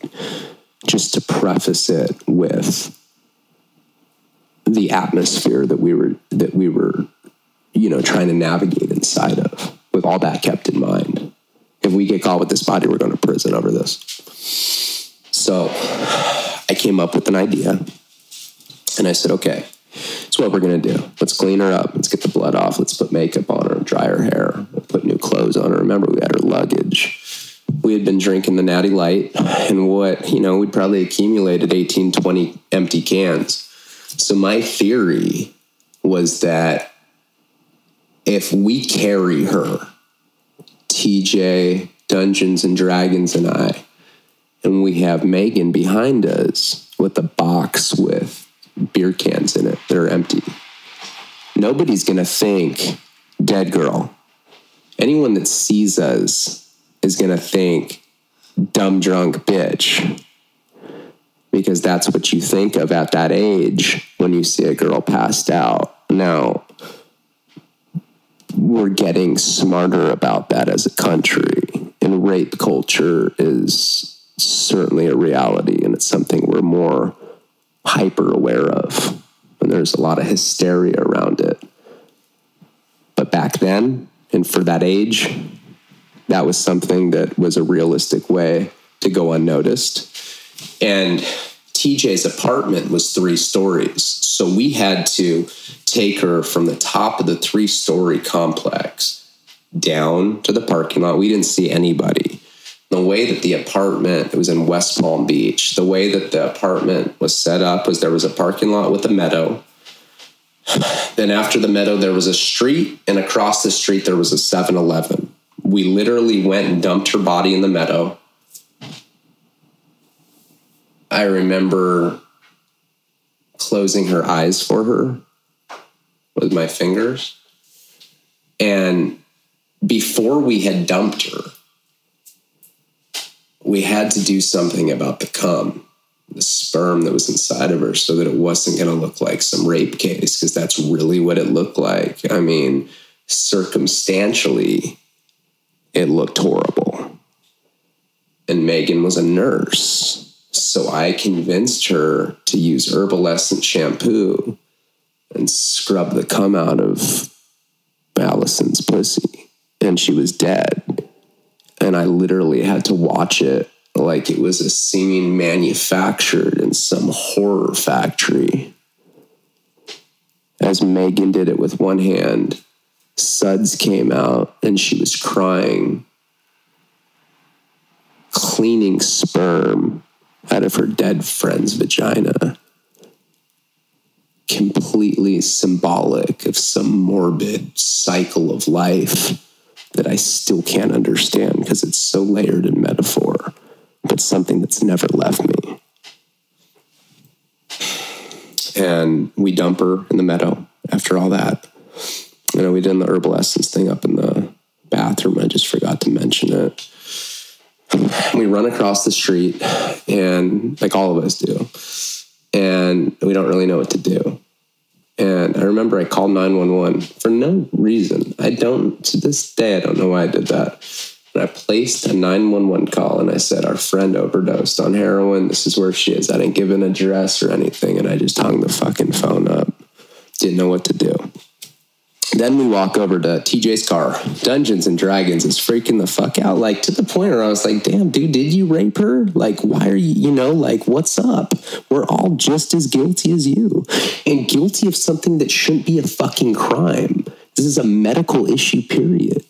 Just to preface it with the atmosphere that we were, you know, trying to navigate inside of. With all that kept in mind, if we get caught with this body, we're going to prison over this. So I came up with an idea, and I said, okay, that's what we're going to do. Let's clean her up. Let's get the blood off. Let's put makeup on her, dry her hair, we'll put new clothes on her. Remember, we had her luggage. We had been drinking the Natty Light, and what, you know, we'd probably accumulated 18, 20 empty cans. So my theory was that if we carry her, TJ, Dungeons and Dragons, and I, and we have Megan behind us with a box with beer cans in it that are empty, nobody's going to think dead girl. Anyone that sees us is going to think dumb drunk bitch, because that's what you think of at that age when you see a girl passed out. Now, we're getting smarter about that as a country, and rape culture is certainly a reality, and it's something we're more hyper aware of, and there's a lot of hysteria around it. But back then, and for that age, that was something that was a realistic way to go unnoticed. And TJ's apartment was 3 stories. So we had to take her from the top of the 3-story complex down to the parking lot. We didn't see anybody. The way that the apartment, it was in West Palm Beach, the way that the apartment was set up was there was a parking lot with a meadow. Then after the meadow, there was a street, and across the street, there was a 7-Eleven. We literally went and dumped her body in the meadow. I remember closing her eyes for her with my fingers. And before we had dumped her, we had to do something about the cum, the sperm that was inside of her, so that it wasn't going to look like some rape case, because that's really what it looked like. I mean, circumstantially, it looked horrible. And Megan was a nurse. So I convinced her to use Herbal Essence shampoo and scrub the cum out of Allison's pussy. And she was dead. And I literally had to watch it like it was a scene manufactured in some horror factory. As Megan did it with one hand, suds came out and she was crying, cleaning sperm out of her dead friend's vagina. Completely symbolic of some morbid cycle of life that I still can't understand because it's so layered in metaphor, but something that's never left me. And we dump her in the meadow after all that. You know, we did the Herbal Essence thing up in the bathroom. I just forgot to mention it. We run across the street, and like all of us do, and we don't really know what to do. And I remember I called 911 for no reason. To this day, I don't know why I did that. And I placed a 911 call, and I said, our friend overdosed on heroin. This is where she is. I didn't give an address or anything, and I just hung the fucking phone up. Didn't know what to do. Then we walk over to TJ's car. Dungeons and Dragons is freaking the fuck out, like to the point where I was like, damn, dude, did you rape her? Like, why are you, you know, like, what's up? We're all just as guilty as you, and guilty of something that shouldn't be a fucking crime. This is a medical issue, period.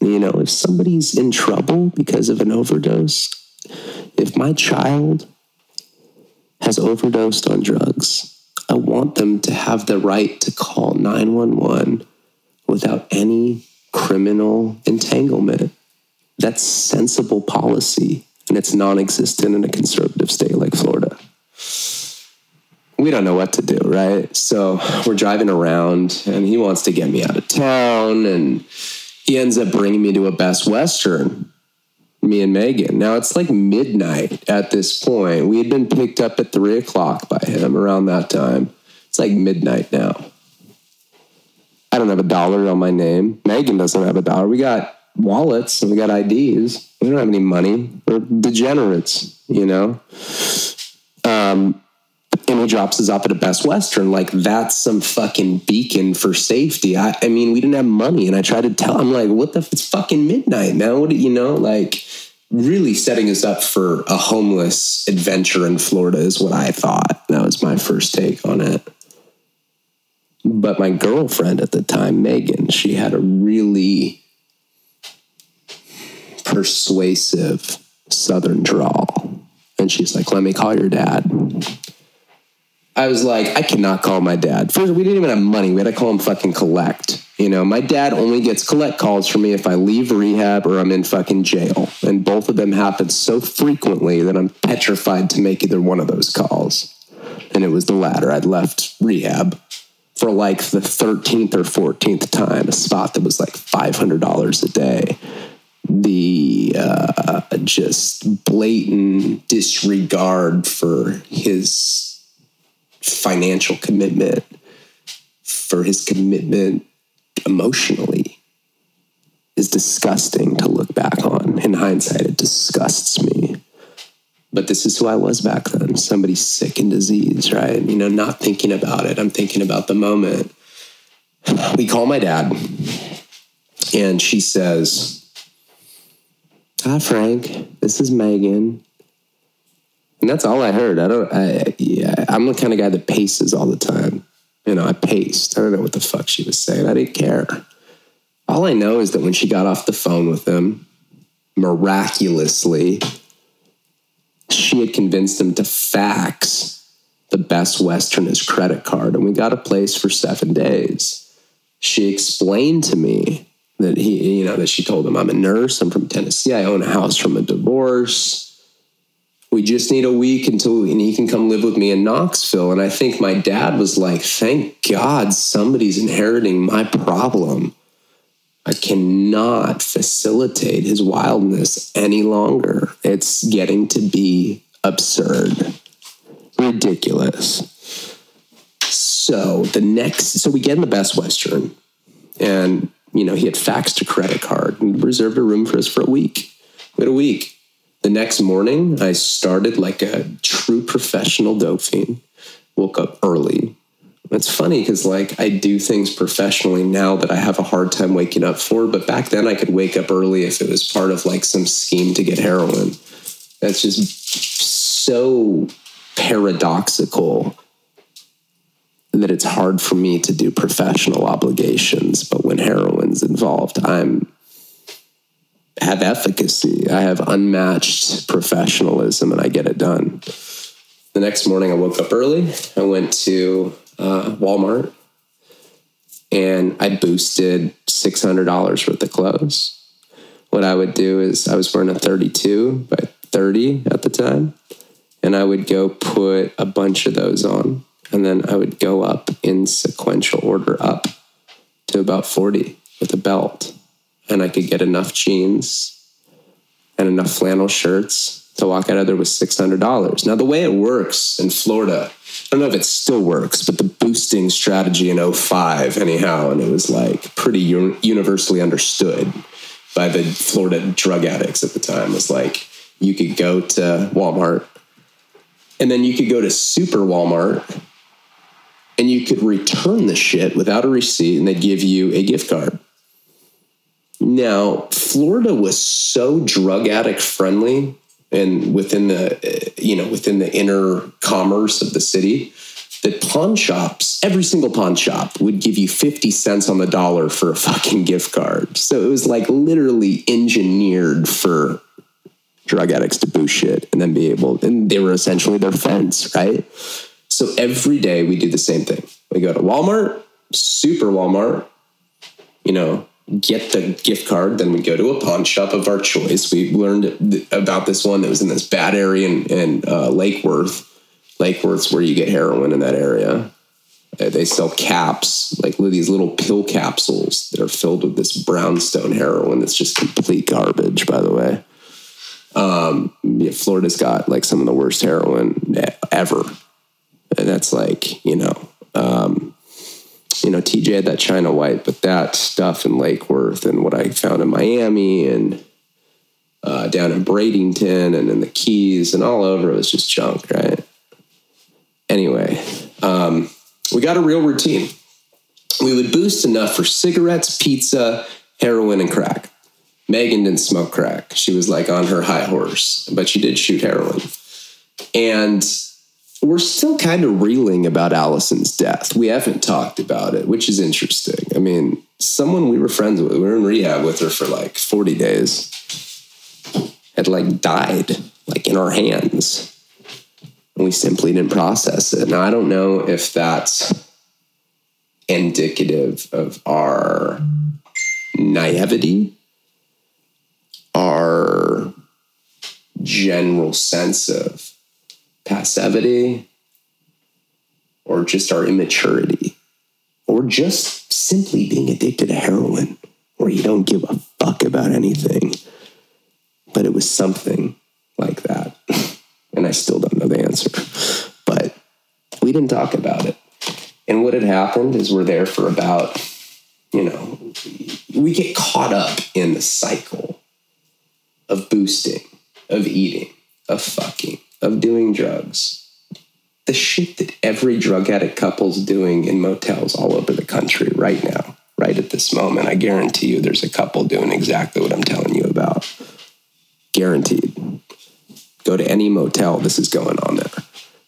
You know, if somebody's in trouble because of an overdose, if my child has overdosed on drugs, I want them to have the right to call 911 without any criminal entanglement. That's sensible policy, and it's non-existent in a conservative state like Florida. We don't know what to do, right? So we're driving around, and he wants to get me out of town, and he ends up bringing me to a Best Western, me and Megan. Now, it's like midnight at this point. We had been picked up at 3 o'clock by him around that time. It's like midnight now. I don't have $1 on my name. Megan doesn't have $1. We got wallets and we got IDs. We don't have any money. We're degenerates, you know? And he drops us off at a Best Western. Like, that's some fucking beacon for safety. I mean, we didn't have money. And I tried to tell him, like, what the, it's fucking midnight now. What do you know? Like, really setting us up for a homeless adventure in Florida is what I thought. That was my first take on it. But my girlfriend at the time, Megan, she had a really persuasive Southern drawl. And she's like, let me call your dad. I was like, I cannot call my dad. First, we didn't even have money. We had to call him fucking collect. You know, my dad only gets collect calls from me if I leave rehab or I'm in fucking jail. And both of them happen so frequently that I'm petrified to make either one of those calls. And it was the latter. I'd left rehab for like the 13th or 14th time, a spot that was like $500 a day. The just blatant disregard for his financial commitment, for his commitment emotionally, is disgusting to look back on. In hindsight, it disgusts me. But this is who I was back then. Somebody sick and diseased, right? You know, not thinking about it. I'm thinking about the moment. We call my dad, and she says, hi, Frank. This is Megan. And that's all I heard. I'm the kind of guy that paces all the time. You know, I paced. I don't know what the fuck she was saying. I didn't care. All I know is that when she got off the phone with him, miraculously, she had convinced him to fax the Best Western his credit card, and we got a place for 7 days. She explained to me that he, you know, that she told him, I'm a nurse. I'm from Tennessee. I own a house from a divorce. We just need a week and he can come live with me in Knoxville. And I think my dad was like, thank God somebody's inheriting my problem. I cannot facilitate his wildness any longer. It's getting to be absurd, ridiculous. So we get in the Best Western, and, you know, he had faxed a credit card and reserved a room for us for a week. We had a week. The next morning, I started like a true professional dope fiend. Woke up early. It's funny because, like, I do things professionally now that I have a hard time waking up for. But back then, I could wake up early if it was part of like some scheme to get heroin. That's just so paradoxical that it's hard for me to do professional obligations. But when heroin's involved, I have efficacy. I have unmatched professionalism, and I get it done. The next morning, I woke up early. I went to Walmart, and I boosted $600 worth of clothes. What I would do is I was wearing a 32 by 30 at the time, and I would go put a bunch of those on, and then I would go up in sequential order up to about 40 with a belt. And I could get enough jeans and enough flannel shirts to walk out of there with $600. Now, the way it works in Florida, I don't know if it still works, but the boosting strategy in 2005 anyhow, and it was like pretty universally understood by the Florida drug addicts at the time, was like you could go to Walmart, and then you could go to Super Walmart, and you could return the shit without a receipt, and they'd give you a gift card. Now, Florida was so drug addict friendly, and within the inner commerce of the city, that pawn shops, every single pawn shop would give you 50 cents on the dollar for a fucking gift card. So it was like literally engineered for drug addicts to boost shit and then be able, and they were essentially their friends, right? So every day we do the same thing. We go to Walmart, Super Walmart, you know, get the gift card, then we go to a pawn shop of our choice. We learned about this one that was in this bad area in Lake Worth. Lake Worth's where you get heroin in that area. They sell caps, like these little pill capsules that are filled with this brownstone heroin that's just complete garbage, by the way. Yeah, Florida's got like some of the worst heroin ever. And that's like, you know... TJ had that China White, but that stuff in Lake Worth and what I found in Miami and down in Bradenton and in the Keys and all over, it was just junk, right? Anyway, we got a real routine. We would boost enough for cigarettes, pizza, heroin, and crack. Megan didn't smoke crack. She was like on her high horse, but she did shoot heroin. And we're still kind of reeling about Allison's death. We haven't talked about it, which is interesting. I mean, someone we were friends with, we were in rehab with her for like 40 days, had like died like in our hands. And we simply didn't process it. Now, I don't know if that's indicative of our naivety, our general sense of passivity, or just our immaturity, or just simply being addicted to heroin, where you don't give a fuck about anything. But it was something like that. And I still don't know the answer. But we didn't talk about it. And what had happened is we're there for about, you know, we get caught up in the cycle of boosting, of eating, of fucking, of doing drugs. The shit that every drug addict couple's doing in motels all over the country right now, right at this moment. I guarantee you there's a couple doing exactly what I'm telling you about. Guaranteed. Go to any motel, this is going on there.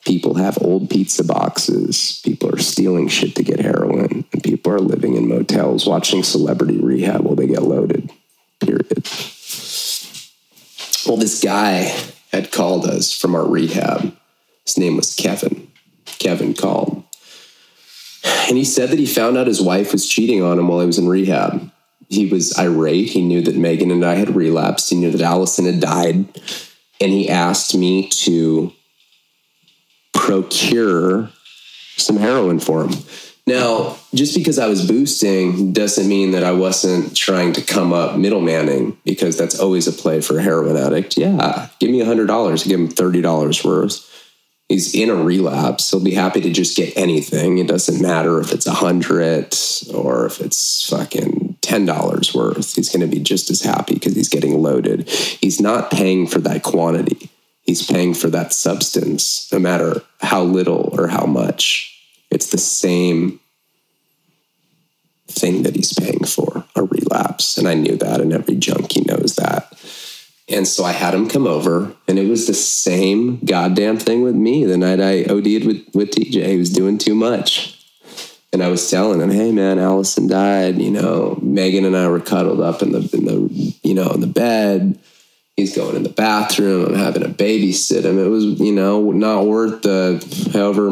People have old pizza boxes. People are stealing shit to get heroin. And people are living in motels watching Celebrity Rehab while they get loaded. Period. Well, this guy had called us from our rehab. His name was Kevin. Kevin called. And he said that he found out his wife was cheating on him while he was in rehab. He was irate. He knew that Megan and I had relapsed. He knew that Allison had died. And he asked me to procure some heroin for him. Now, just because I was boosting doesn't mean that I wasn't trying to come up middlemaning, because that's always a play for a heroin addict. Yeah, give me $100. Give him $30 worth. He's in a relapse. He'll be happy to just get anything. It doesn't matter if it's $100 or if it's fucking $10 worth. He's going to be just as happy because he's getting loaded. He's not paying for that quantity. He's paying for that substance, no matter how little or how much. It's the same thing that he's paying for, a relapse. And I knew that, and every junkie knows that. And so I had him come over, and it was the same goddamn thing with me. The night I OD'd with TJ, he was doing too much. And I was telling him, hey, man, Allison died. You know, Megan and I were cuddled up in the bed. He's going in the bathroom. I'm having to babysit him. It was, you know, not worth the however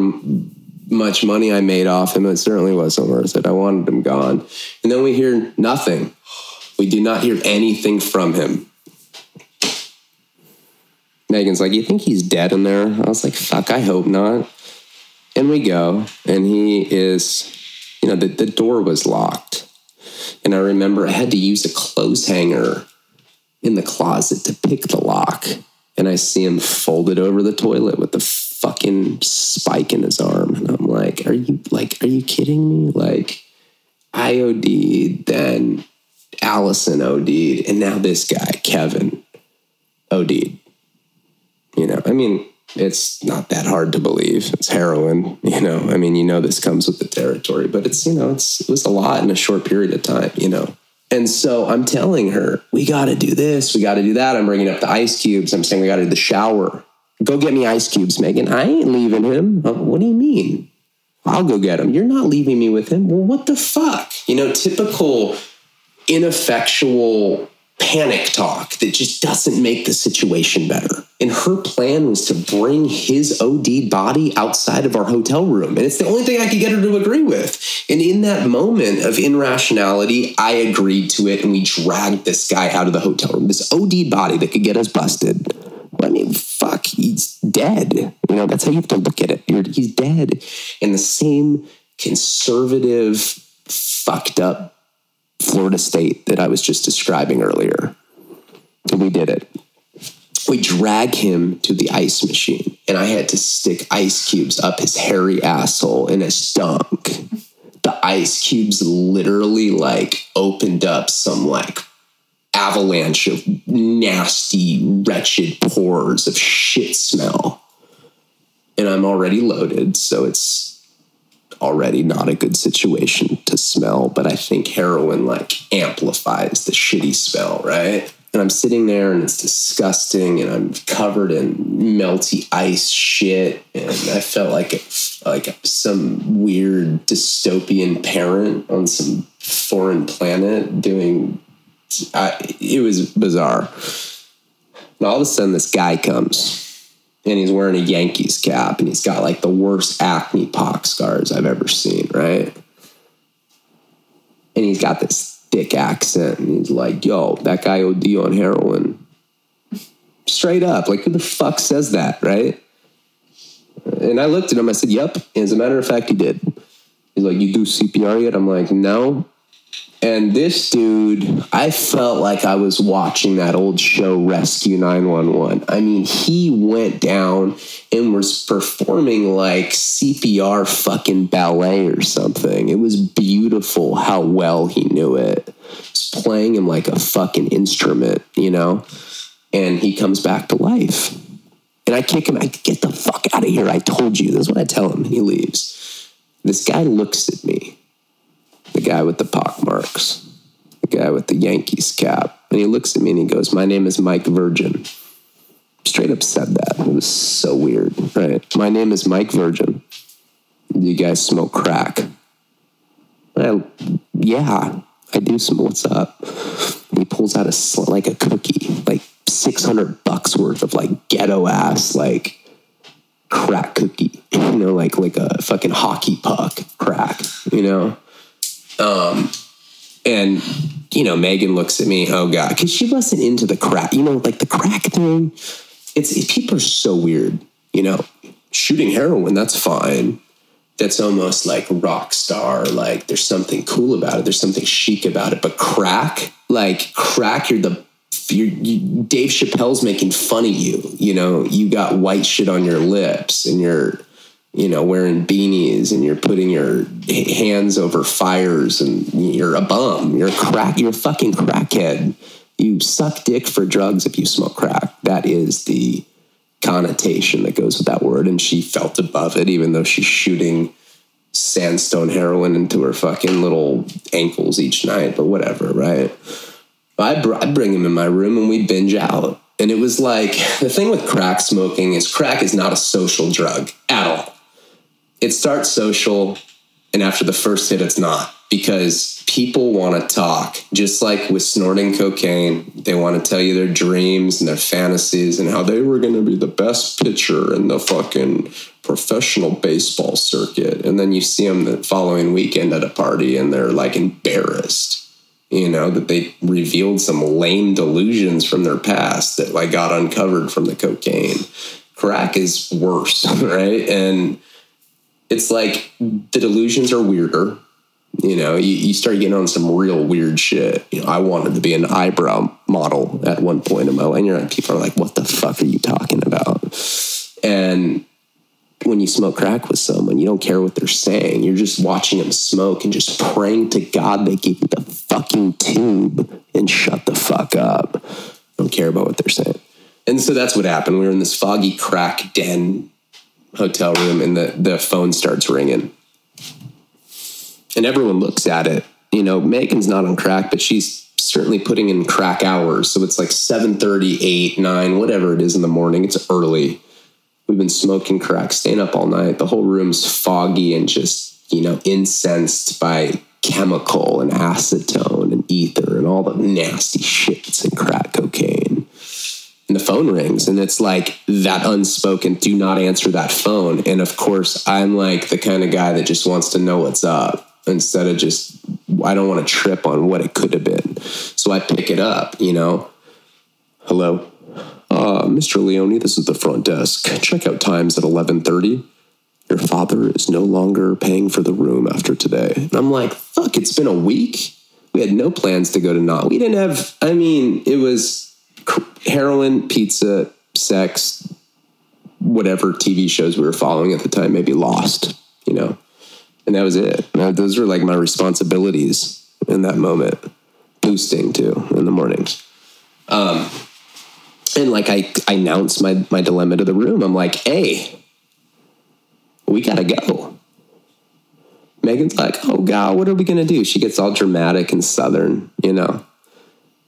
much money I made off him. It certainly wasn't worth it. I wanted him gone. And then we hear nothing. We do not hear anything from him. Megan's like, you think he's dead in there? I was like, fuck, I hope not. And we go, and he is, you know, the door was locked. And I remember I had to use a clothes hanger in the closet to pick the lock. And I see him folded over the toilet with the fucking spike in his arm. And I'm like, are you kidding me? Like, I OD'd, then Allison OD'd, and now this guy, Kevin, OD'd. You know, I mean, it's not that hard to believe. It's heroin, you know. I mean, you know this comes with the territory, but it's, you know, it was a lot in a short period of time, you know. And so I'm telling her, we got to do this. We got to do that. I'm bringing up the ice cubes. I'm saying we got to do the shower. Go get me ice cubes, Megan. I ain't leaving him. What do you mean? I'll go get him. You're not leaving me with him. Well, what the fuck? You know, typical ineffectual panic talk that just doesn't make the situation better. And her plan was to bring his OD body outside of our hotel room. And it's the only thing I could get her to agree with. And in that moment of irrationality, I agreed to it, and we dragged this guy out of the hotel room. This OD body that could get us busted. I mean, fuck, he's dead. You know, that's how you have to look at it. He's dead. And the same conservative, fucked up Florida state that I was just describing earlier. We did it. We drag him to the ice machine, and I had to stick ice cubes up his hairy asshole in a stunk. The ice cubes literally like opened up some like avalanche of nasty, wretched pores of shit smell. And I'm already loaded, so it's already not a good situation to smell, but I think heroin like amplifies the shitty smell, right? And I'm sitting there and it's disgusting and I'm covered in melty ice shit. And I felt like some weird dystopian parent on some foreign planet doing, it was bizarre. And all of a sudden this guy comes and he's wearing a Yankees cap and he's got like the worst acne pox scars I've ever seen, right? And he's got this thick accent and he's like, yo, that guy OD on heroin. Straight up, like, who the fuck says that, right? And I looked at him, I said, yep. And as a matter of fact, he did. He's like, you do CPR yet? I'm like, no. And this dude, I felt like I was watching that old show Rescue 911. I mean, he went down and was performing like CPR fucking ballet or something. It was beautiful how well he knew it. Just playing him like a fucking instrument, you know? And he comes back to life. And I kick him. I get the fuck out of here. I told you. That's what I tell him. And he leaves. This guy looks at me. The guy with the pock marks, the guy with the Yankees cap. And he looks at me and he goes, my name is Mike Virgin. Straight up said that. It was so weird, right? My name is Mike Virgin. Do you guys smoke crack? Well, yeah, I do smoke. What's up? And he pulls out like a cookie, like $600 worth of like ghetto ass, like crack cookie, you know, like a fucking hockey puck crack, you know? And, you know, Megan looks at me, oh God, because she wasn't into the crack, you know, like the crack thing. People are so weird, you know, shooting heroin, that's fine. That's almost like rock star. Like there's something cool about it. There's something chic about it, but crack, like crack, you're Dave Chappelle's making fun of you. You know, you got white shit on your lips and you're, you know, wearing beanies and you're putting your hands over fires and you're a bum. You're a fucking crackhead. You suck dick for drugs if you smoke crack. That is the connotation that goes with that word. And she felt above it, even though she's shooting sandstone heroin into her fucking little ankles each night, but whatever, right? I bring him in my room and we binge out. And it was like, the thing with crack smoking is crack is not a social drug at all. It starts social, and after the first hit, it's not. Because people want to talk. Just like with snorting cocaine, they want to tell you their dreams and their fantasies and how they were going to be the best pitcher in the fucking professional baseball circuit. And then you see them the following weekend at a party, and they're like embarrassed, you know, that they revealed some lame delusions from their past that like got uncovered from the cocaine. Crack is worse, right? And it's like the delusions are weirder. You know, you start getting on some real weird shit. You know, I wanted to be an eyebrow model at one point in my life. And people are like, what the fuck are you talking about? And when you smoke crack with someone, you don't care what they're saying. You're just watching them smoke and just praying to God they give you the fucking tube and shut the fuck up. Don't care about what they're saying. And so that's what happened. We were in this foggy crack den hotel room and the phone starts ringing. And everyone looks at it. You know, Megan's not on crack, but she's certainly putting in crack hours. So it's like 7:30, 8, 9, whatever it is in the morning. It's early. We've been smoking crack, staying up all night. The whole room's foggy and just, you know, incensed by chemical and acetone and ether and all the nasty shit that's in crack cocaine. And the phone rings and it's like that unspoken, do not answer that phone. And of course, I'm like the kind of guy that just wants to know what's up instead of just, I don't want to trip on what it could have been. So I pick it up, you know, hello. Mr. Leone, this is the front desk. Checkout times at 11:30. Your father is no longer paying for the room after today. And I'm like, fuck, it's been a week. We had no plans to go to Knoxville. We didn't have, I mean, it was heroin, pizza, sex, whatever TV shows we were following at the time, maybe Lost, you know. And that was it. Now, those were like my responsibilities in that moment. Boosting, too, in the mornings. And like I announced my dilemma to the room. I'm like, hey, we got to go. Megan's like, oh God, what are we going to do? She gets all dramatic and Southern, you know.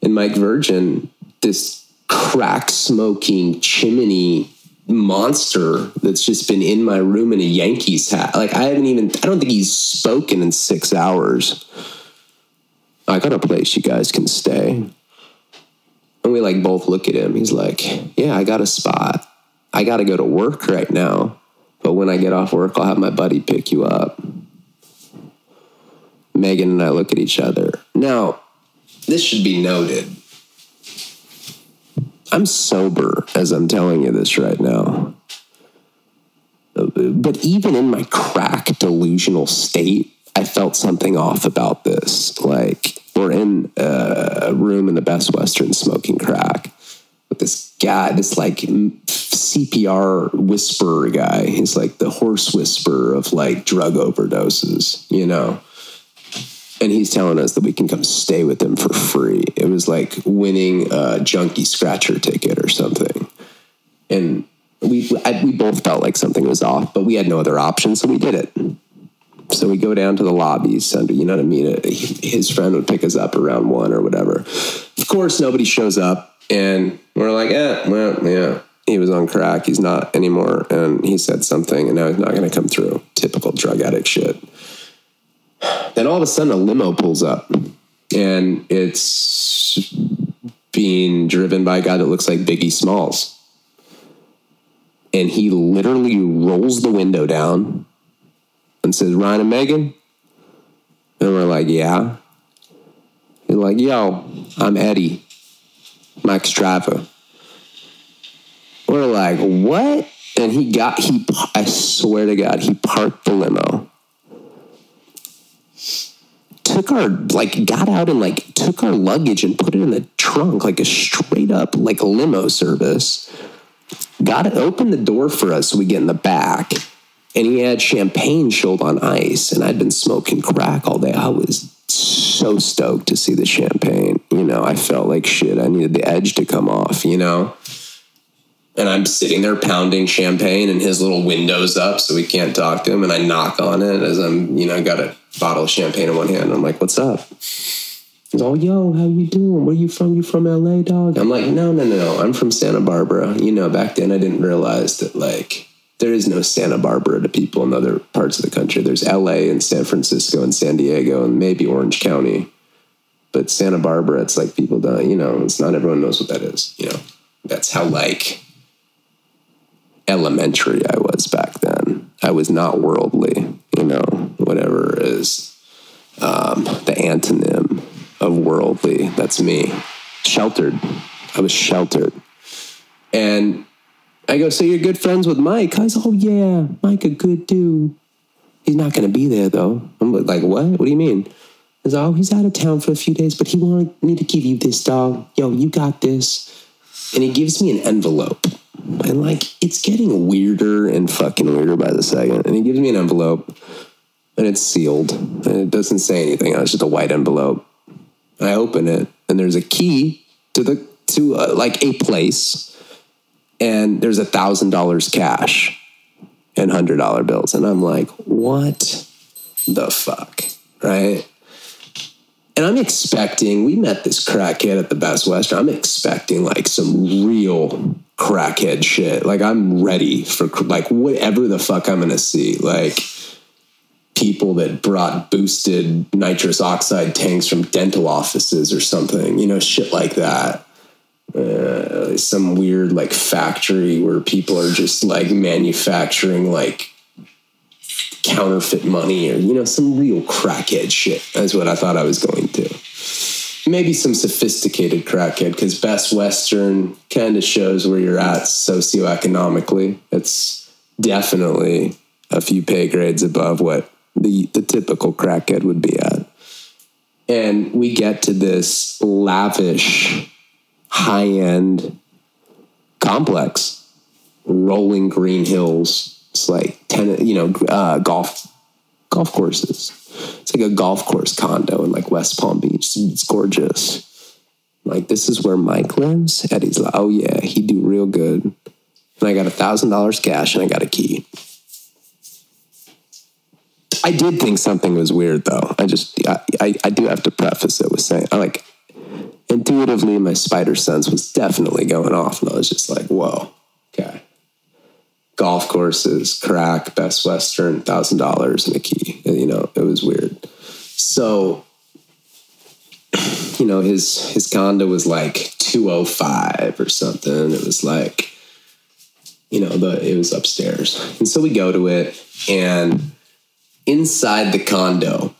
And Mike Virgin, this crack smoking chimney monster that's just been in my room in a Yankees hat. Like, I don't think he's spoken in 6 hours. I got a place you guys can stay. And we like both look at him. He's like, yeah, I got a spot. I got to go to work right now. But when I get off work, I'll have my buddy pick you up. Megan and I look at each other. Now, this should be noted. I'm sober as I'm telling you this right now. But even in my crack delusional state, I felt something off about this. Like, we're in a room in the Best Western smoking crack with this guy, this like CPR whisperer guy. He's like the horse whisperer of like drug overdoses, you know? And he's telling us that we can come stay with him for free. It was like winning a junkie scratcher ticket or something. And we both felt like something was off, but we had no other option, so we did it. So we go down to the lobbies, you know what I mean? His friend would pick us up around 1 or whatever. Of course, nobody shows up, and we're like, well, yeah. He was on crack. He's not anymore. And he said something, and now he's not going to come through. Typical drug addict shit. Then all of a sudden, a limo pulls up, and it's being driven by a guy that looks like Biggie Smalls. And he literally rolls the window down and says, Ryan and Megan? And we're like, yeah. He's like, yo, I'm Eddie, Mike's driver. We're like, what? And I swear to God, he parked the limo, got out and took our luggage and put it in the trunk, like a straight up, like a limo service. Got it, opened the door for us so we get in the back. And he had champagne chilled on ice, and I'd been smoking crack all day. I was so stoked to see the champagne. You know, I felt like shit. I needed the edge to come off, you know? And I'm sitting there pounding champagne, and his little window's up so we can't talk to him. And I knock on it as I'm, you know, got a bottle of champagne in one hand. And I'm like, what's up? He's all, yo, how you doing? Where you from? You from LA, dog? I'm like, no. I'm from Santa Barbara. You know, back then I didn't realize that, like, there is no Santa Barbara to people in other parts of the country. There's LA and San Francisco and San Diego and maybe Orange County. But Santa Barbara, it's like people don't, you know, it's not everyone knows what that is. You know, that's how like elementary I was back then. I was not worldly, you know, whatever is the antonym of worldly. That's me. Sheltered. I was sheltered. And I go, so you're good friends with Mike? I was, oh yeah, Mike a good dude. He's not going to be there though. I'm like, what? What do you mean? I was, oh, he's out of town for a few days, but he wanted me to give you this, dog. Yo, you got this. And he gives me an envelope. And like, it's getting weirder and fucking weirder by the second. And he gives me an envelope, and it's sealed. And it doesn't say anything. It's just a white envelope. And I open it, and there's a key to like a place. And there's $1,000 cash and $100 bills. And I'm like, what the fuck, right? And I'm expecting, we met this crackhead at the Best Western. I'm expecting like some real crackhead shit. Like I'm ready for like whatever the fuck I'm going to see. Like people that brought boosted nitrous oxide tanks from dental offices or something, you know, shit like that. Some weird like factory where people are just like manufacturing like counterfeit money or, you know, some real crackhead shit. That's what I thought I was going to. Maybe some sophisticated crackhead, because Best Western kind of shows where you're at socioeconomically. It's definitely a few pay grades above what the typical crackhead would be at. And we get to this lavish high-end complex, rolling green hills. It's like golf courses. It's like a golf course condo in like West Palm Beach. It's gorgeous. Like, this is where Mike lives. Eddie's like, oh yeah, he do real good. And I got $1,000 cash and I got a key. I I did think something was weird, though. I do have to preface it with saying, intuitively, my spider sense was definitely going off, and I was just like, whoa, okay. Golf courses, crack, Best Western, $1,000 and a key. You know, it was weird. So, you know, his condo was like 205 or something. It was like, you know, it was upstairs. And so we go to it, and inside the condo,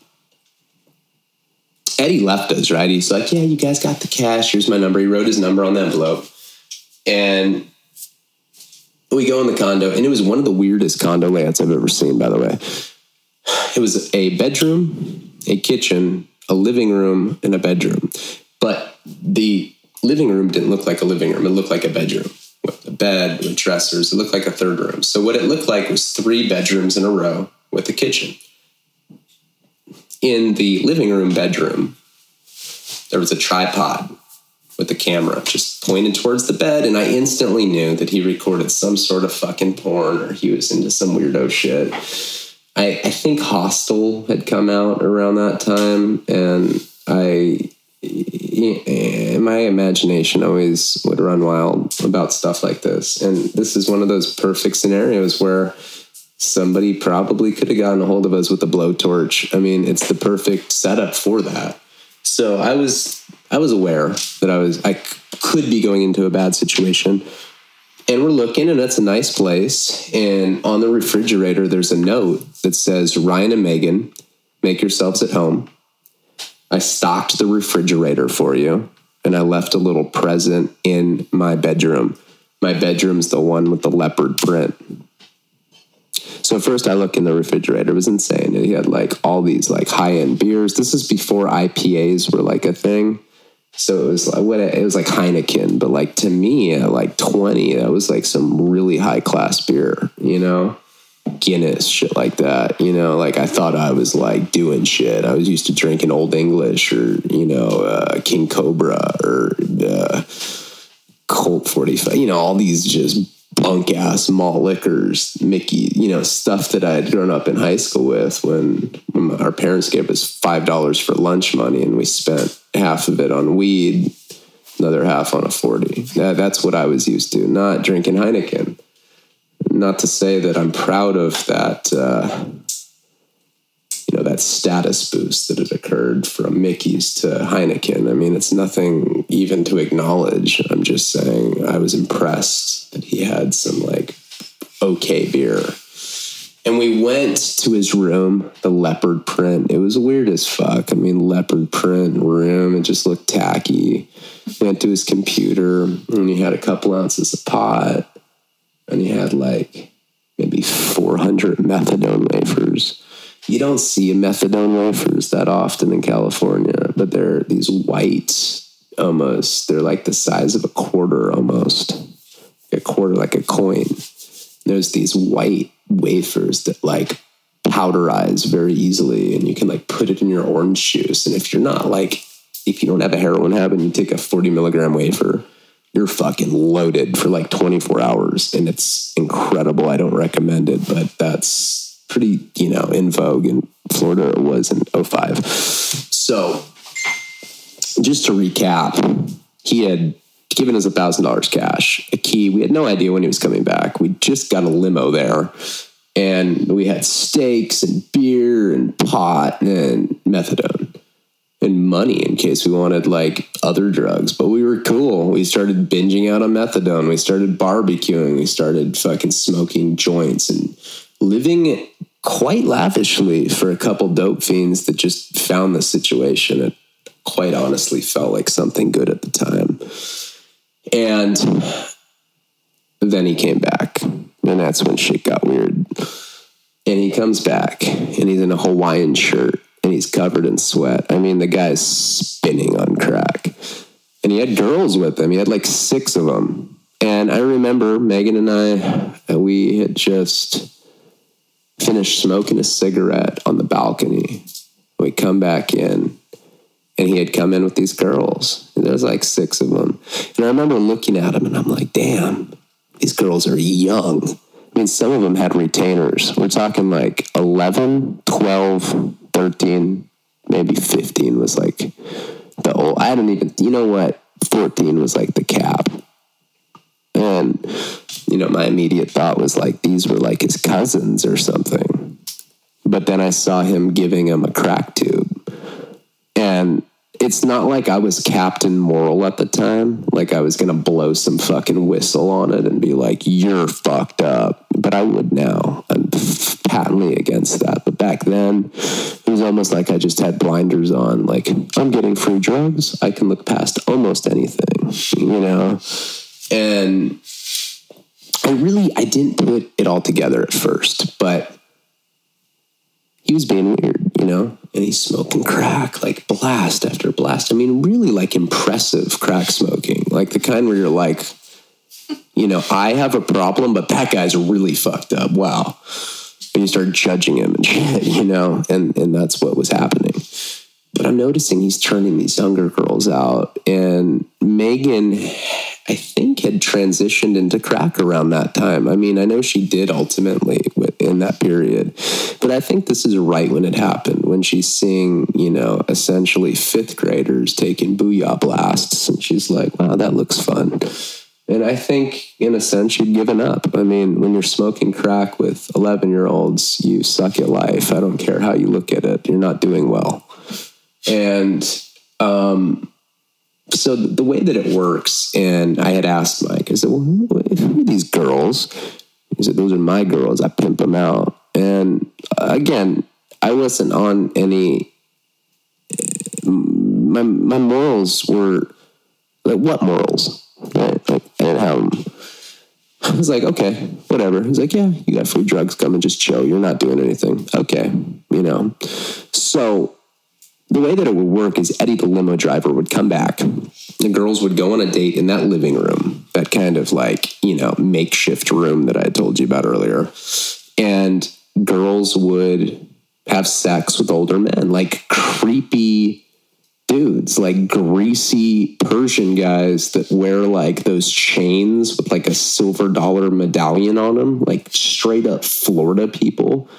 Eddie left us, right? He's like, yeah, you guys got the cash. Here's my number. He wrote his number on the envelope. And we go in the condo, and it was one of the weirdest condo layouts I've ever seen, by the way. It was a bedroom, a kitchen, a living room, and a bedroom. But the living room didn't look like a living room. It looked like a bedroom with a bed, with dressers. It looked like a third room. So what it looked like was three bedrooms in a row with a kitchen. In the living room bedroom, there was a tripod with a camera just pointed towards the bed, and I instantly knew that he recorded some sort of fucking porn, or he was into some weirdo shit. I think Hostel had come out around that time, and my imagination always would run wild about stuff like this. And this is one of those perfect scenarios where somebody probably could have gotten a hold of us with a blowtorch. I mean, it's the perfect setup for that. So I was aware that I could be going into a bad situation. And we're looking, and that's a nice place. And on the refrigerator, there's a note that says, Ryan and Megan, make yourselves at home. I stocked the refrigerator for you, and I left a little present in my bedroom. My bedroom's the one with the leopard print. So first I look in the refrigerator. It was insane. He had like all these like high-end beers. This is before IPAs were like a thing. So it was like Heineken, but like to me at like 20, that was like some really high-class beer, you know? Guinness, shit like that, you know? Like I thought I was like doing shit. I was used to drinking Old English or, you know, King Cobra or Colt 45, you know, all these just bunk ass malt liquors, Mickey, you know, stuff that I had grown up in high school with when our parents gave us $5 for lunch money, and we spent half of it on weed, another half on a 40. That's what I was used to, not drinking Heineken. Not to say that I'm proud of that, you know, that status boost that had occurred from Mickey's to Heineken. I mean, it's nothing even to acknowledge. I'm just saying I was impressed that he had some like okay beer. And we went to his room, the leopard print. It was weird as fuck. I mean, leopard print room. It just looked tacky. Went to his computer, and he had a couple ounces of pot, and he had like maybe 400 methadone wafers. You don't see methadone wafers that often in California, but they're these white, almost. They're like the size of a quarter, almost. A quarter, like a coin. There's these white wafers that like powderize very easily, and you can like put it in your orange juice. And if you're not like, if you don't have a heroin habit, you take a 40 milligram wafer, you're fucking loaded for like 24 hours. And it's incredible. I don't recommend it, but that's pretty, you know, in vogue in Florida. It was in 05. So just to recap, he had given us $1,000 cash, a key. We had no idea when he was coming back. We just got a limo there, and we had steaks and beer and pot and methadone and money in case we wanted like other drugs, but we were cool. We started binging out on methadone. We started barbecuing. We started fucking smoking joints and living quite lavishly for a couple dope fiends that just found the situation. It quite honestly felt like something good at the time. And then he came back, and that's when shit got weird. And he comes back, and he's in a Hawaiian shirt, and he's covered in sweat. I mean, the guy's spinning on crack. And he had girls with him. He had like 6 of them. And I remember Megan and I, we had just finished smoking a cigarette on the balcony. We come back in, and he had come in with these girls. There's like 6 of them. And I remember looking at him, and I'm like, damn, these girls are young. I mean, some of them had retainers. We're talking like 11, 12, 13, maybe 15 was like the old, I don't even, you know what? 14 was like the cap. And, you know, my immediate thought was like, these were like his cousins or something. But then I saw him giving him a crack tube. And it's not like I was Captain Moral at the time. Like I was going to blow some fucking whistle on it and be like, you're fucked up. But I would now. I'm patently against that. But back then, it was almost like I just had blinders on. Like, I'm getting free drugs. I can look past almost anything, you know? And I didn't put it all together at first, but he was being weird, you know, and he's smoking crack, like blast after blast. I mean, really like impressive crack smoking, like the kind where you're like, you know, I have a problem, but that guy's really fucked up. Wow. And you start judging him and shit, you know, and that's what was happening. But I'm noticing he's turning these younger girls out. And Megan, I think, had transitioned into crack around that time. I mean, I know she did ultimately in that period. But I think this is right when it happened, when she's seeing, you know, essentially fifth graders taking booyah blasts. And she's like, wow, that looks fun. And I think, in a sense, you've given up. I mean, when you're smoking crack with 11-year-olds, you suck at life. I don't care how you look at it. You're not doing well. And so the way that it works, and I had asked Mike, I said, well, who are these girls? He said, those are my girls. I pimp them out. And again, I wasn't on any, my morals were, like, what morals? Right? Like, and how I was like, okay, whatever. He's like, yeah, you got free drugs, come and just chill. You're not doing anything. Okay. You know? So the way that it would work is Eddie, the limo driver, would come back. The girls would go on a date in that living room, that kind of like, you know, makeshift room that I told you about earlier. And girls would have sex with older men, like creepy dudes, like greasy Persian guys that wear like those chains with like a silver dollar medallion on them, like straight up Florida people.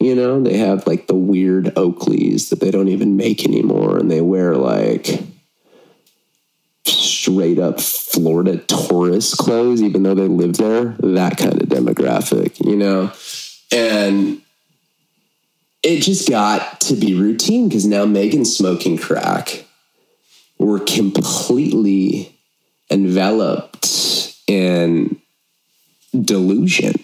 You know, they have like the weird Oakleys that they don't even make anymore. And they wear like straight up Florida tourist clothes, even though they live there, that kind of demographic, you know? And it just got to be routine because now Megan's smoking crack. We're completely enveloped in delusion.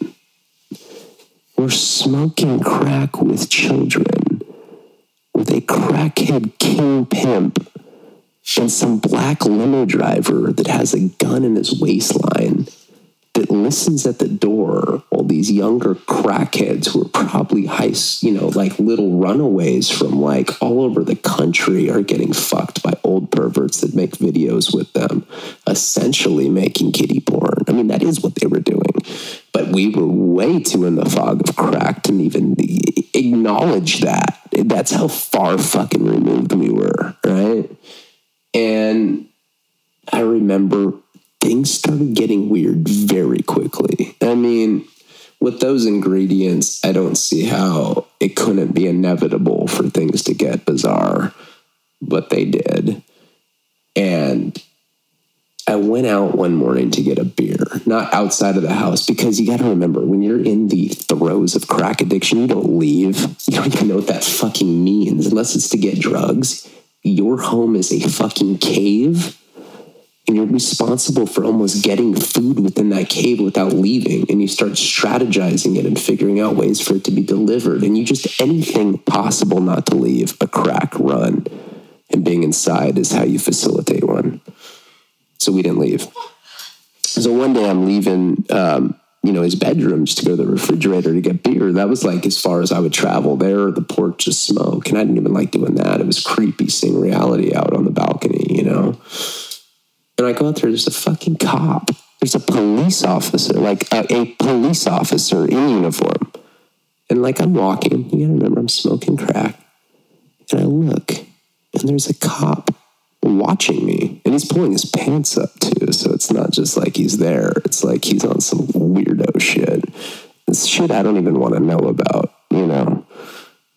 We're smoking crack with children, with a crackhead king pimp and some black limo driver that has a gun in his waistline that listens at the door while these younger crackheads who are probably high, you know, like little runaways from like all over the country are getting fucked by old perverts that make videos with them, essentially making kiddie porn. I mean, that is what they were doing. But we were way too in the fog of crack to even acknowledge that. That's how far fucking removed we were, right? And I remember things started getting weird very quickly. I mean, with those ingredients, I don't see how it couldn't be inevitable for things to get bizarre, but they did. And I went out one morning to get a beer, not outside of the house, because you got to remember, when you're in the throes of crack addiction, you don't leave. You don't even know what that fucking means, unless it's to get drugs. Your home is a fucking cave. And you're responsible for almost getting food within that cave without leaving. And you start strategizing it and figuring out ways for it to be delivered. And you just, anything possible not to leave a crack run. And being inside is how you facilitate one. So we didn't leave. So one day I'm leaving, you know, his bedroom just to go to the refrigerator to get beer. That was like as far as I would travel there, the porch just smoke. And I didn't even like doing that. It was creepy seeing reality out on the balcony, you know. And I go out there, there's a fucking cop. There's a police officer, like a police officer in uniform. And like I'm walking, you gotta remember I'm smoking crack. And I look, and there's a cop watching me. And he's pulling his pants up too, so it's not just like he's there. It's like he's on some weirdo shit. It's shit I don't even want to know about, you know.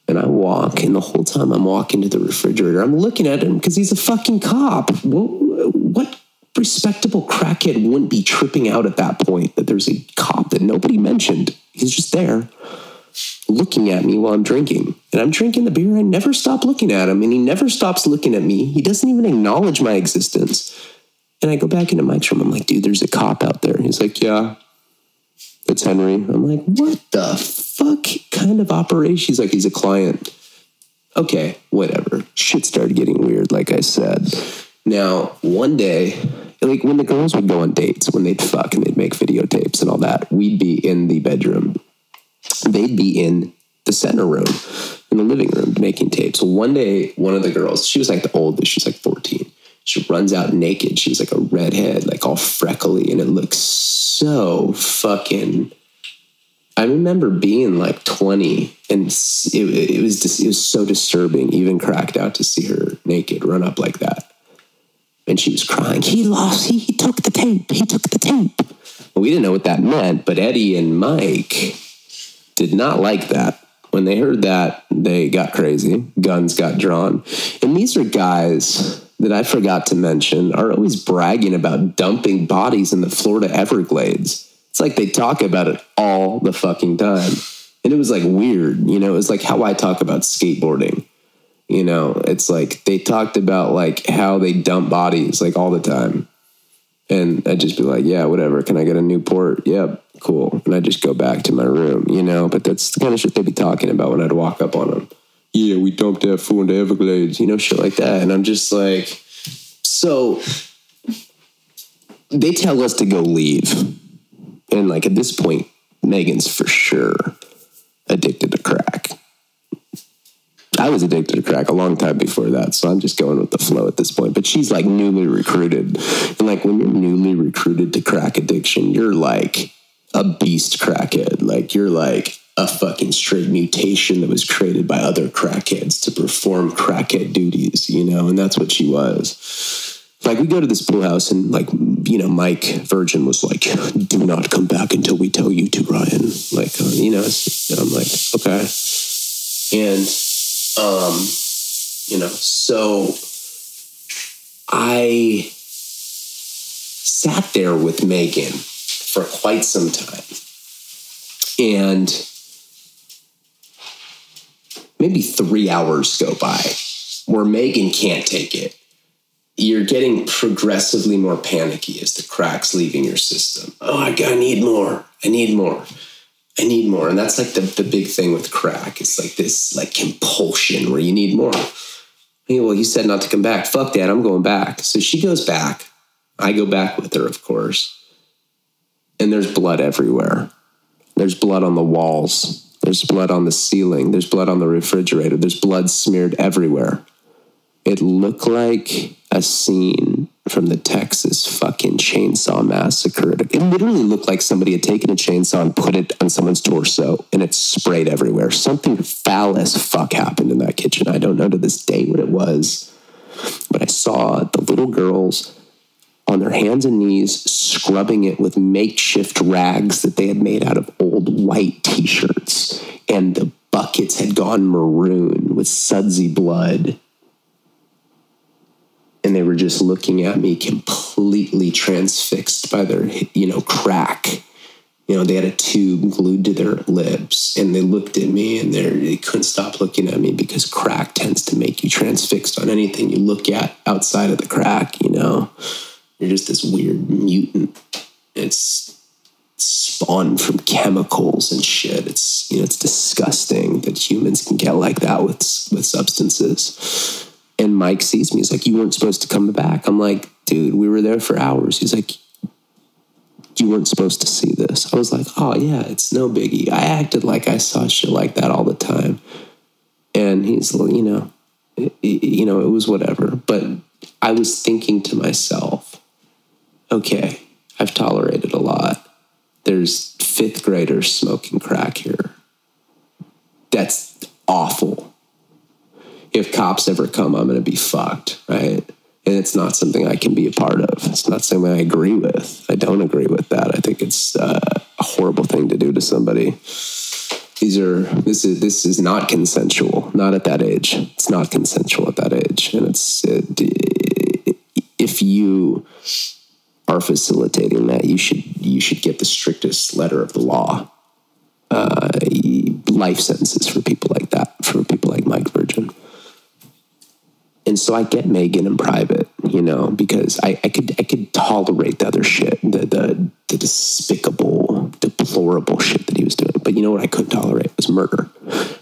And I walk, and the whole time I'm walking to the refrigerator, I'm looking at him because he's a fucking cop. What respectable crackhead wouldn't be tripping out at that point that there's a cop that nobody mentioned? He's just there looking at me while I'm drinking. And I'm drinking the beer. I never stop looking at him, and he never stops looking at me. He doesn't even acknowledge my existence. And I go back into Mike's room. I'm like, dude, there's a cop out there. And he's like, yeah, it's Henry. I'm like, what the fuck kind of operation? He's like, he's a client. Okay, whatever. Shit started getting weird, like I said. Now, one day, like when the girls would go on dates, when they'd fuck and they'd make videotapes and all that, we'd be in the bedroom. They'd be in the center room, in the living room, making tapes. One day, one of the girls, she was like the oldest, she was like 14. She runs out naked. She's like a redhead, like all freckly. And it looks so fucking... I remember being like 20, and it was so disturbing, even cracked out, to see her naked run up like that. And she was crying. He took the tape. He took the tape. Well, we didn't know what that meant, but Eddie and Mike did not like that. When they heard that, they got crazy. Guns got drawn. And these are guys that I forgot to mention are always bragging about dumping bodies in the Florida Everglades. It's like they talk about it all the fucking time. And it was like weird, you know, it was like how I talk about skateboarding. You know, it's like they talked about like how they dump bodies like all the time. And I'd just be like, yeah, whatever. Can I get a new port? Yep, cool. And I'd just go back to my room, you know, but that's the kind of shit they'd be talking about when I'd walk up on them. Yeah, we dumped that fool in the Everglades, you know, shit like that. And I'm just like, so they tell us to go leave. And like at this point, Megan's for sure addicted to crack. I was addicted to crack a long time before that, so I'm just going with the flow at this point. But she's like newly recruited. And like when you're newly recruited to crack addiction, you're like a beast crackhead. Like you're like a fucking straight mutation that was created by other crackheads to perform crackhead duties, you know? And that's what she was. Like, we go to this pool house and, like, you know, Mike Virgin was like, do not come back until we tell you to, Ryan. Like, you know, and I'm like, okay. And, you know, so I sat there with Megan for quite some time. And maybe 3 hours go by where Megan can't take it. You're getting progressively more panicky as the crack's leaving your system. Oh, I need more. I need more. I need more. And that's like the big thing with crack. It's like this like compulsion where you need more. Hey, well, you said not to come back. Fuck that. I'm going back. So she goes back. I go back with her, of course. And there's blood everywhere. There's blood on the walls. There's blood on the ceiling. There's blood on the refrigerator. There's blood smeared everywhere. It looked like a scene from the Texas fucking chainsaw massacre. It literally looked like somebody had taken a chainsaw and put it on someone's torso, and it sprayed everywhere. Something foul as fuck happened in that kitchen. I don't know to this day what it was, but I saw the little girls on their hands and knees, scrubbing it with makeshift rags that they had made out of old white T-shirts. And the buckets had gone maroon with sudsy blood. And they were just looking at me completely transfixed by their, you know, crack. You know, they had a tube glued to their lips. And they looked at me, and they couldn't stop looking at me because crack tends to make you transfixed on anything you look at outside of the crack, you know. You're just this weird mutant. It's spawned from chemicals and shit. It's, you know, it's disgusting that humans can get like that with substances. And Mike sees me. He's like, you weren't supposed to come back. I'm like, dude, we were there for hours. He's like, you weren't supposed to see this. I was like, oh, yeah, it's no biggie. I acted like I saw shit like that all the time. And he's, you know, it was whatever. But I was thinking to myself, okay, I've tolerated a lot. There's fifth graders smoking crack here. That's awful. If cops ever come, I'm going to be fucked, right? And it's not something I can be a part of. It's not something I agree with. I don't agree with that. I think it's horrible thing to do to somebody. This is not consensual. Not at that age. It's not consensual at that age. And if you are facilitating that, you should get the strictest letter of the law. Life sentences for people like that, for people like Mike Virgin. And so I get Megan in private, you know, because I could tolerate the other shit, the despicable, deplorable shit that he was doing. But you know what I couldn't tolerate was murder.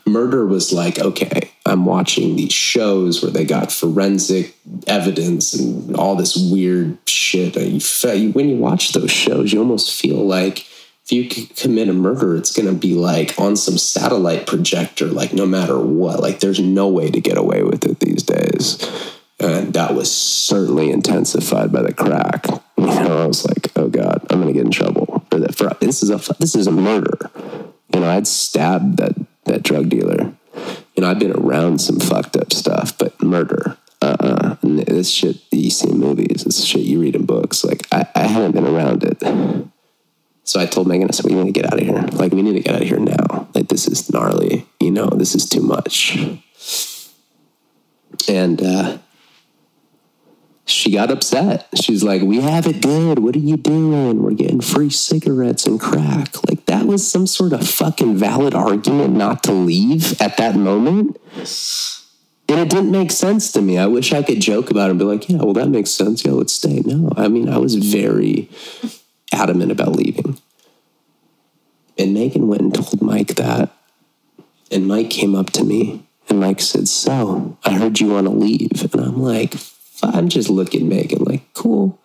Murder was like, okay, I'm watching these shows where they got forensic evidence and all this weird shit. When you watch those shows, you almost feel like if you commit a murder, it's going to be like on some satellite projector, like no matter what, like there's no way to get away with it these days. And that was certainly intensified by the crack. You know, I was like, oh God, I'm going to get in trouble. This is a murder. You know, I'd stabbed that drug dealer. You know, I've been around some fucked up stuff, but murder. This shit you see in movies, this shit you read in books. Like I haven't been around it. So I told Megan, I said, we need to get out of here. Like, we need to get out of here now. Like, this is gnarly. You know, this is too much. And she got upset. She's like, we have it good. What are you doing? We're getting free cigarettes and crack. Like, that was some sort of fucking valid argument not to leave at that moment. And it didn't make sense to me. I wish I could joke about it and be like, yeah, well, that makes sense. Yeah, let's stay. No, I mean, I was very adamant about leaving. And Megan went and told Mike that. And Mike came up to me and Mike said, so I heard you want to leave. And I'm like, I'm just looking at Megan like, cool.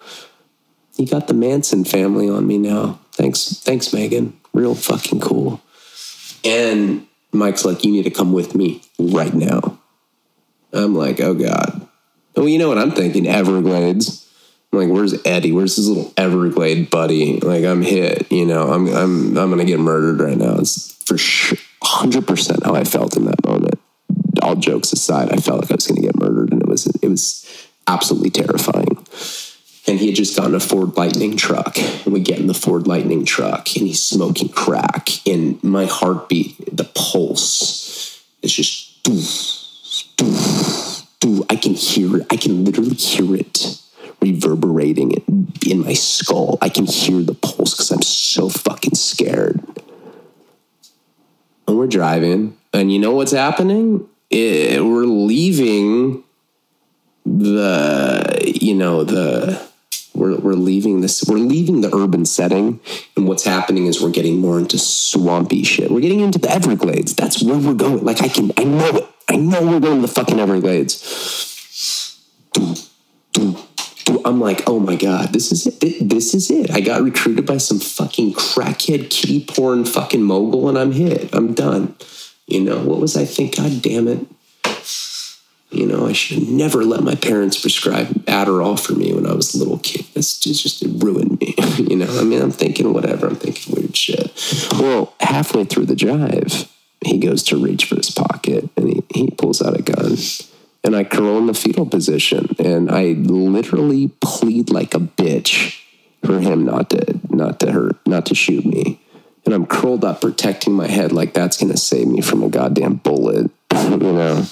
You got the Manson family on me now. Thanks, Megan. Real fucking cool. And Mike's like, you need to come with me right now. I'm like, oh God. Well, you know what I'm thinking? Everglades. I'm like, where's Eddie? Where's his little Everglade buddy? Like, I'm hit, you know. I'm gonna get murdered right now. It's for sure, 100% how I felt in that moment. All jokes aside, I felt like I was gonna get murdered, and it was absolutely terrifying. And he had just gotten a Ford Lightning truck, and we get in the Ford Lightning truck, and he's smoking crack, and my heartbeat, the pulse, is just doof, doof, doof. I can hear it. I can literally hear it reverberating in my skull. I can hear the pulse because I'm so fucking scared. And we're driving, and you know what's happening? We're leaving we're leaving the urban setting, and what's happening is we're getting more into swampy shit. We're getting into the Everglades. That's where we're going. Like I know it. I know we're going to the fucking Everglades. I'm like, oh my God, this is it. This is it. I got recruited by some fucking crackhead kitty porn fucking mogul, and I'm hit. I'm done. You know, what was I thinking? God damn it. You know, I should have never let my parents prescribe Adderall for me when I was a little kid. That's just, it ruined me. You know, I mean, I'm thinking whatever. I'm thinking weird shit. Well, halfway through the drive, he goes to reach for his pocket, and he pulls out a gun. And I curl in the fetal position, and I literally plead like a bitch for him not to shoot me. And I'm curled up, protecting my head like that's going to save me from a goddamn bullet. You know,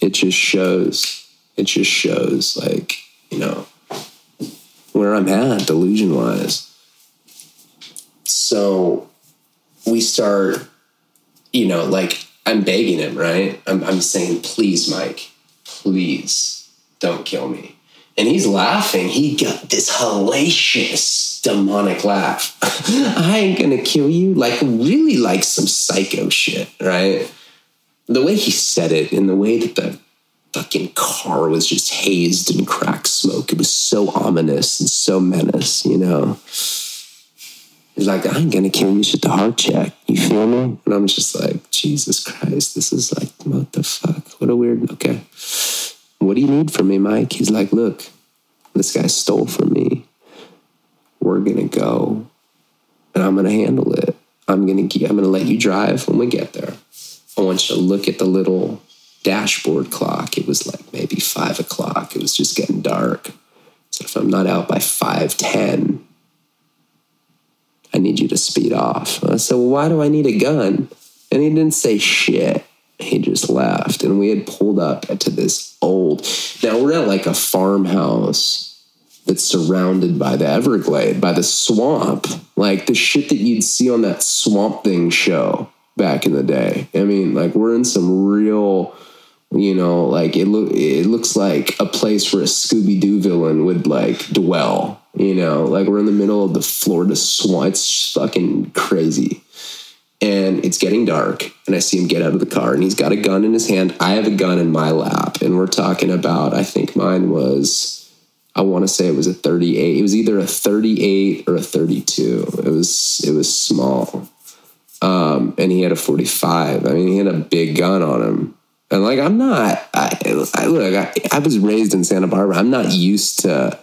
it just shows like, you know, where I'm at delusion wise. So we start, you know, like, I'm begging him, right? I'm saying, please, Mike, please don't kill me. And he's laughing. He got this hellacious demonic laugh. I ain't going to kill you. Like, really, like some psycho shit, right? The way he said it and the way that the fucking car was just hazed and crack smoke, it was so ominous and so menace, you know? He's like, I ain't gonna kill you, shit, the heart check. You feel me? And I'm just like, Jesus Christ, this is like, what the fuck? What a weird, okay. What do you need from me, Mike? He's like, look, this guy stole from me. We're gonna go, and I'm gonna handle it. I'm gonna let you drive when we get there. I want you to look at the little dashboard clock. It was like maybe 5 o'clock. It was just getting dark. So if I'm not out by 5:10, I I need you to speed off. I said, well, why do I need a gun? And he didn't say shit. He just left. And we had pulled up to this old, now we're at like a farmhouse that's surrounded by the Everglades, by the swamp, like the shit that you'd see on that Swamp Thing show back in the day. I mean, like we're in some real, you know, like it looks like a place where a Scooby-Doo villain would like dwell, you know, like we're in the middle of the Florida swamp. It's fucking crazy. And it's getting dark, and I see him get out of the car, and he's got a gun in his hand. I have a gun in my lap, and we're talking about, I think mine was, I want to say it was a 38. It was either a 38 or a 32. It was small. And he had a 45. I mean, he had a big gun on him. And like, I was raised in Santa Barbara. I'm not used to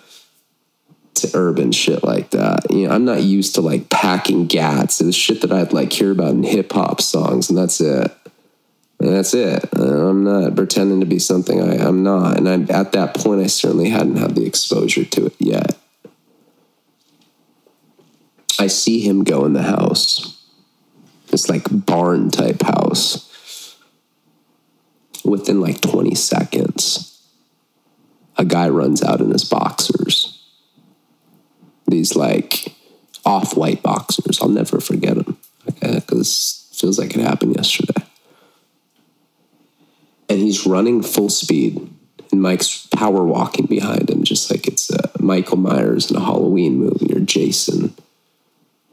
urban shit like that. You know, I'm not used to like packing gats. It was shit that I'd like hear about in hip hop songs, and that's it. And that's it. I'm not pretending to be something I'm not. And I'm at that point, I certainly hadn't had the exposure to it yet. I see him go in the house. It's like barn type house. Within like 20 seconds, a guy runs out in his boxers. These like off-white boxers. I'll never forget them, because it feels like it happened yesterday. And he's running full speed, and Mike's power walking behind him, just like it's Michael Myers in a Halloween movie or Jason.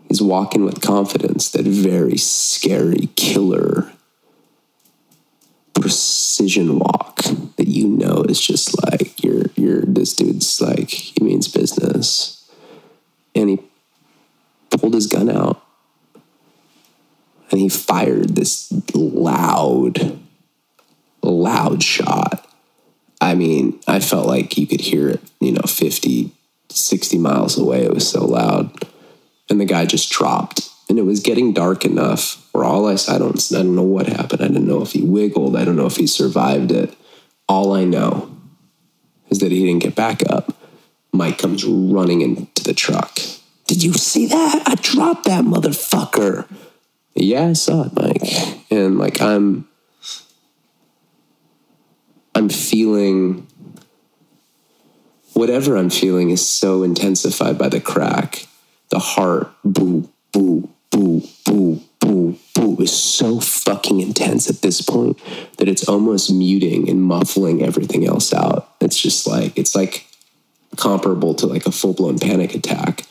He's walking with confidence, that very scary killer precision walk that you know is just like you're this dude's like he means business. And he pulled his gun out, and he fired this loud shot. I mean, I felt like you could hear it, you know, 50, 60 miles away. It was so loud. And the guy just dropped. And it was getting dark enough where all I don't know what happened. I didn't know if he wiggled. I don't know if he survived it. All I know is that he didn't get back up. Mike comes running into the truck. Did you see that? I dropped that motherfucker. Yeah, I saw it, Mike. And like I'm feeling whatever I'm feeling is so intensified by the crack. The heart, boo, boo, boo, boo, boo, boo, is so fucking intense at this point that it's almost muting and muffling everything else out. It's just like comparable to like a full-blown panic attack,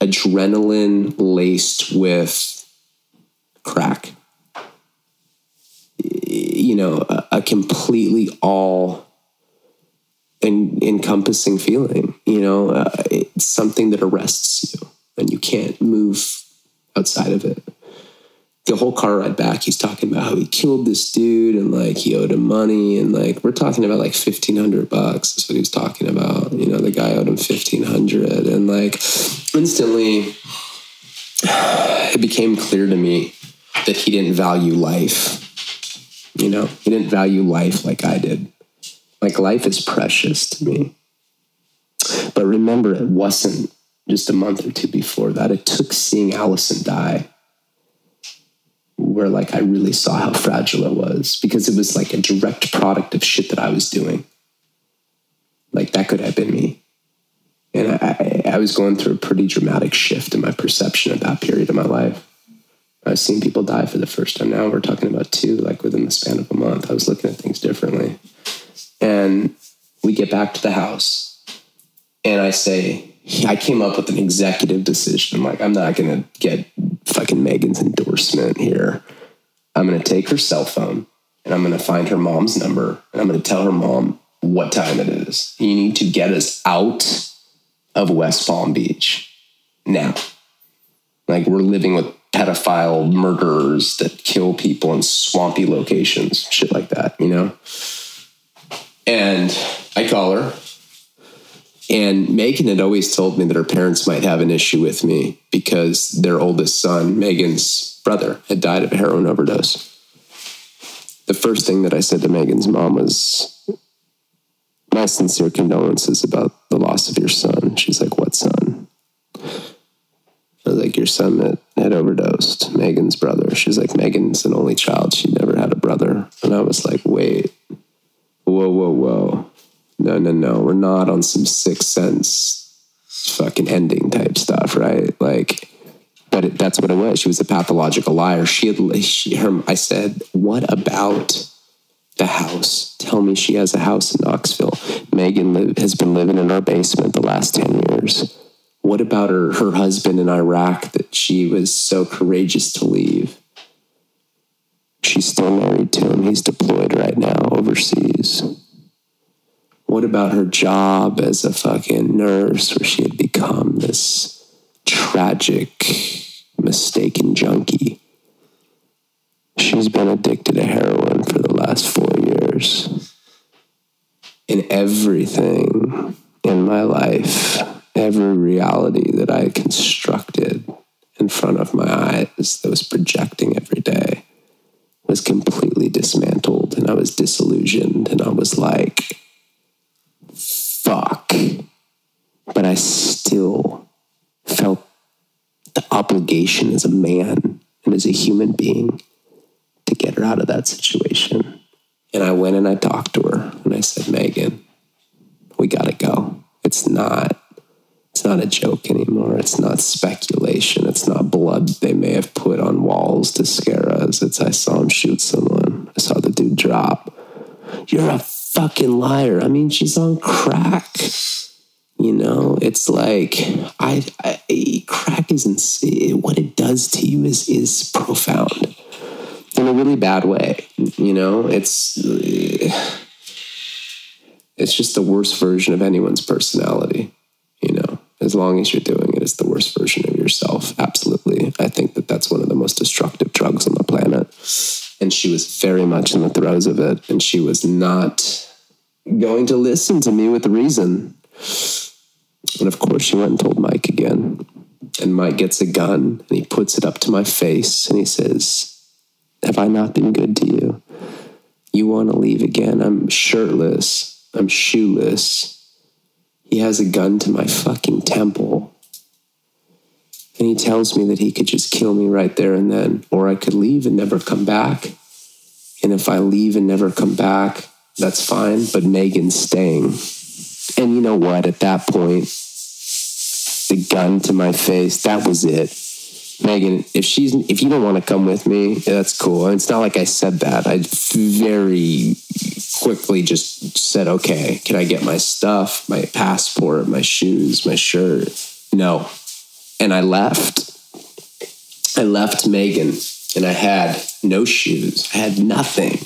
adrenaline laced with crack, you know, a completely all encompassing feeling, you know, it's something that arrests you and you can't move outside of it. The whole car ride back, he's talking about how he killed this dude and like he owed him money, and like we're talking about like $1,500 is what he was talking about. You know, the guy owed him $1,500, and like instantly it became clear to me that he didn't value life. You know, he didn't value life like I did. Like life is precious to me. But remember, it wasn't just a month or two before that. It took seeing Allison die where like I really saw how fragile it was, because it was like a direct product of shit that I was doing. Like that could have been me. And I was going through a pretty dramatic shift in my perception at that period of my life. I've seen people die for the first time. Now we're talking about two, like within the span of a month. I was looking at things differently. And we get back to the house, and I say, I came up with an executive decision. I'm like, I'm not going to get fucking Megan's endorsement here. I'm going to take her cell phone, and I'm going to find her mom's number, and I'm going to tell her mom what time it is. You need to get us out of West Palm Beach now. Like, we're living with pedophile murderers that kill people in swampy locations, shit like that, you know? And I call her. And Megan had always told me that her parents might have an issue with me because their oldest son, Megan's brother, had died of a heroin overdose. The first thing that I said to Megan's mom was, my sincere condolences about the loss of your son. She's like, what son? I was like, your son had overdosed, Megan's brother. She's like, Megan's an only child. She never had a brother. And I was like, wait, whoa. No. We're not on some Sixth Sense fucking ending type stuff, right? Like, but that's what it was. She was a pathological liar. I said, what about the house? Tell me she has a house in Knoxville. Megan has been living in our basement the last 10 years. What about her husband in Iraq that she was so courageous to leave? She's still married to him. He's deployed right now overseas. What about her job as a fucking nurse where she had become this tragic, mistaken junkie? She's been addicted to heroin for the last 4 years. And everything in my life, every reality that I constructed in front of my eyes that was projecting every day was completely dismantled, and I was disillusioned, and I was like, fuck. But I still felt the obligation as a man and as a human being to get her out of that situation. And I went and I talked to her and I said, Megan, we gotta go. It's not a joke anymore. It's not speculation. It's not blood they may have put on walls to scare us. It's I saw him shoot someone. I saw the dude drop. You're a fucking liar. I mean, she's on crack. You know, it's like crack isn't what it does to you is profound in a really bad way. You know, it's just the worst version of anyone's personality. You know, as long as you're doing it, it's the worst version of yourself. Absolutely. I think that that's one of the most destructive drugs on the planet. And she was very much in the throes of it. And she was not going to listen to me with reason. And of course, she went and told Mike again. And Mike gets a gun and he puts it up to my face and he says, have I not been good to you? You want to leave again? I'm shirtless. I'm shoeless. He has a gun to my fucking temple. And he tells me that he could just kill me right there and then, or I could leave and never come back. And if I leave and never come back, that's fine, but Megan's staying. And you know what? At that point, the gun to my face, that was it. Megan, if you don't want to come with me, that's cool. And it's not like I said that. I very quickly just said, okay, can I get my stuff, my passport, my shoes, my shirt? No. And I left. I left Megan and I had no shoes. I had nothing.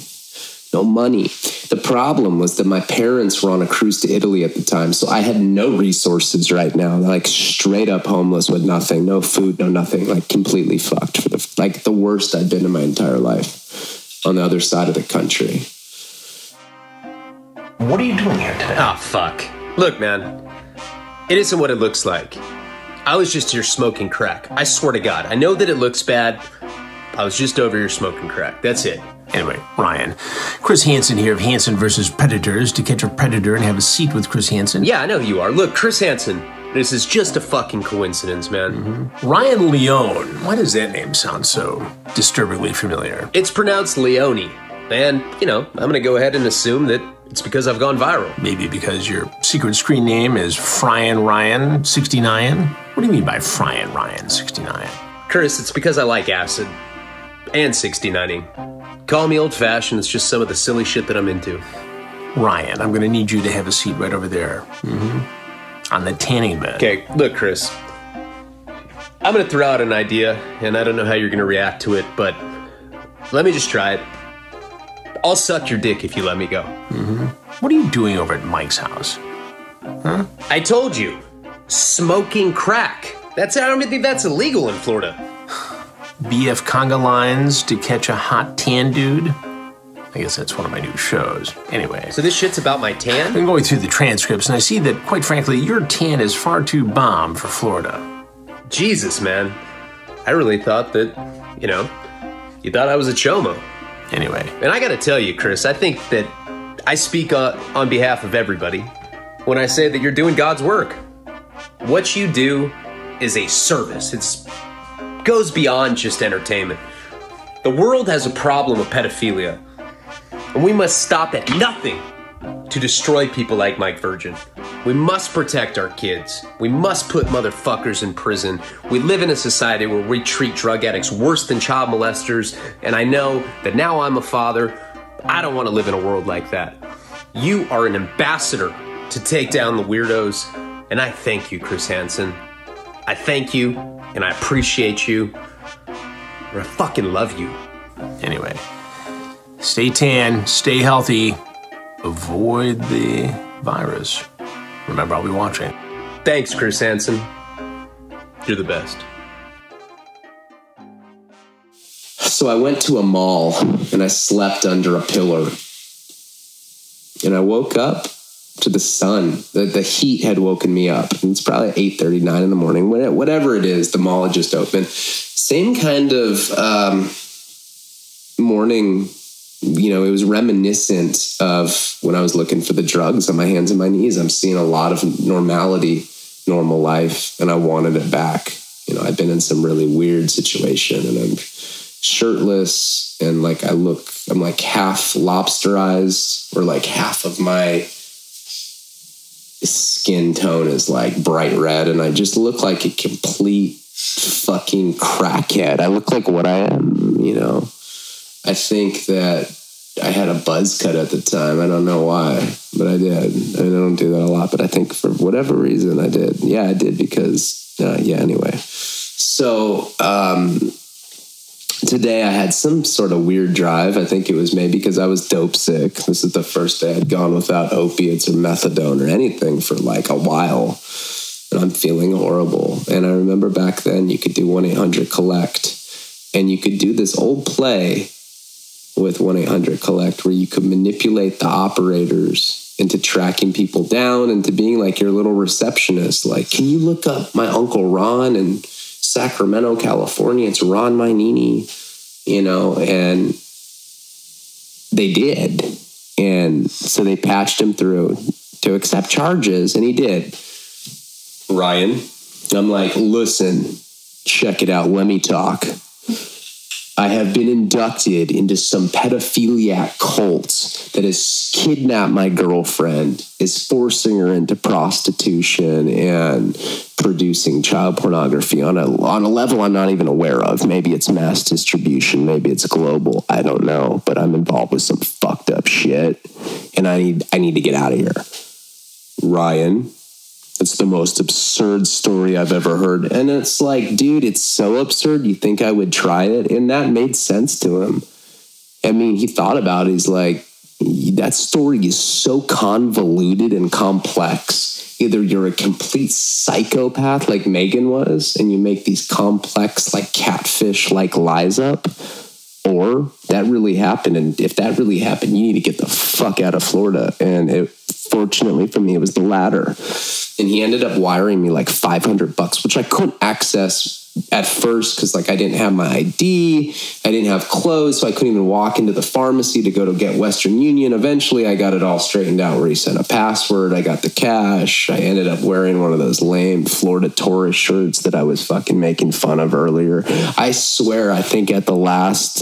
No money. The problem was that my parents were on a cruise to Italy at the time, so I had no resources right now. Like straight up homeless with nothing, no food, no nothing. Like completely fucked for the worst I'd been in my entire life on the other side of the country. What are you doing here today? Oh fuck! Look, man, it isn't what it looks like. I was just here smoking crack. I swear to God, I know that it looks bad. I was just over here smoking crack. That's it. Anyway, Ryan. Chris Hansen here of Hansen versus Predators to catch a predator and have a seat with Chris Hansen. Yeah, I know you are. Look, Chris Hansen, this is just a fucking coincidence, man. Mm-hmm. Ryan Leone. Why does that name sound so disturbingly familiar? It's pronounced Leone. And, you know, I'm going to go ahead and assume that it's because I've gone viral. Maybe because your secret screen name is Fryin' Ryan 69? What do you mean by Fryin' Ryan 69? Chris, it's because I like acid. And 69ing. Call me old-fashioned, it's just some of the silly shit that I'm into. Ryan, I'm going to need you to have a seat right over there. Mm-hmm. On the tanning bed. Okay, look, Chris. I'm going to throw out an idea, and I don't know how you're going to react to it, but let me just try it. I'll suck your dick if you let me go. Mm-hmm. What are you doing over at Mike's house? Huh? I told you. Smoking crack. I don't even think that's illegal in Florida. BF conga lines to catch a hot tan dude. I guess that's one of my new shows. Anyway. So this shit's about my tan? I've been going through the transcripts, and I see that, quite frankly, your tan is far too bomb for Florida. Jesus, man. I really thought that, you know, you thought I was a chomo. Anyway. And I gotta tell you, Chris, I think that I speak on behalf of everybody when I say that you're doing God's work. What you do is a service. It's goes beyond just entertainment. The world has a problem with pedophilia, and we must stop at nothing to destroy people like Mike Virgin. We must protect our kids. We must put motherfuckers in prison. We live in a society where we treat drug addicts worse than child molesters, and I know that now I'm a father. I don't want to live in a world like that. You are an ambassador to take down the weirdos, and I thank you, Chris Hansen. I thank you, and I appreciate you, and I fucking love you. Anyway, stay tan, stay healthy, avoid the virus. Remember, I'll be watching. Thanks, Chris Hansen. You're the best. So I went to a mall, and I slept under a pillar. And I woke up to the sun. The heat had woken me up. And it's probably 8:39 in the morning. Whatever it is, the mall had just opened. Same kind of morning, you know, it was reminiscent of when I was looking for the drugs on my hands and my knees. I'm seeing a lot of normality, normal life, and I wanted it back. You know, I've been in some really weird situation, and I'm shirtless, and like I'm like half lobsterized, or like half of my skin tone is like bright red, and I just look like a complete fucking crackhead. I look like what I am, you know. I think that I had a buzz cut at the time. I don't know why, but I did. I don't do that a lot, but I think for whatever reason I did. Yeah, I did because, anyway. So today I had some sort of weird drive. I think it was maybe because I was dope sick. This is the first day I'd gone without opiates or methadone or anything for like a while. And I'm feeling horrible. And I remember back then you could do 1-800-COLLECT. And you could do this old play with 1-800-COLLECT where you could manipulate the operators into tracking people down, into being like your little receptionist. Like, can you look up my Uncle Ron in Sacramento, California? It's Ron Mainini, you know, and they did. And so they patched him through to accept charges, and he did. Ryan, I'm like, listen, check it out. Let me talk. I have been inducted into some pedophiliac cult that has kidnapped my girlfriend, is forcing her into prostitution and producing child pornography on a level I'm not even aware of. Maybe it's mass distribution. Maybe it's global. I don't know, but I'm involved with some fucked up shit, and I need to get out of here. Ryan, it's the most absurd story I've ever heard. And it's like, dude, it's so absurd. You think I would try it? And that made sense to him. I mean, he thought about it. He's like, that story is so convoluted and complex. Either you're a complete psychopath like Megan was, and you make these complex, like catfish, like lies up, or that really happened. And if that really happened, you need to get the fuck out of Florida. And fortunately for me, it was the latter. And he ended up wiring me like $500, which I couldn't access at first because like I didn't have my ID, I didn't have clothes, so I couldn't even walk into the pharmacy to go to get Western Union. Eventually, I got it all straightened out where he sent a password. I got the cash. I ended up wearing one of those lame Florida tourist shirts that I was fucking making fun of earlier. I swear, I think at the last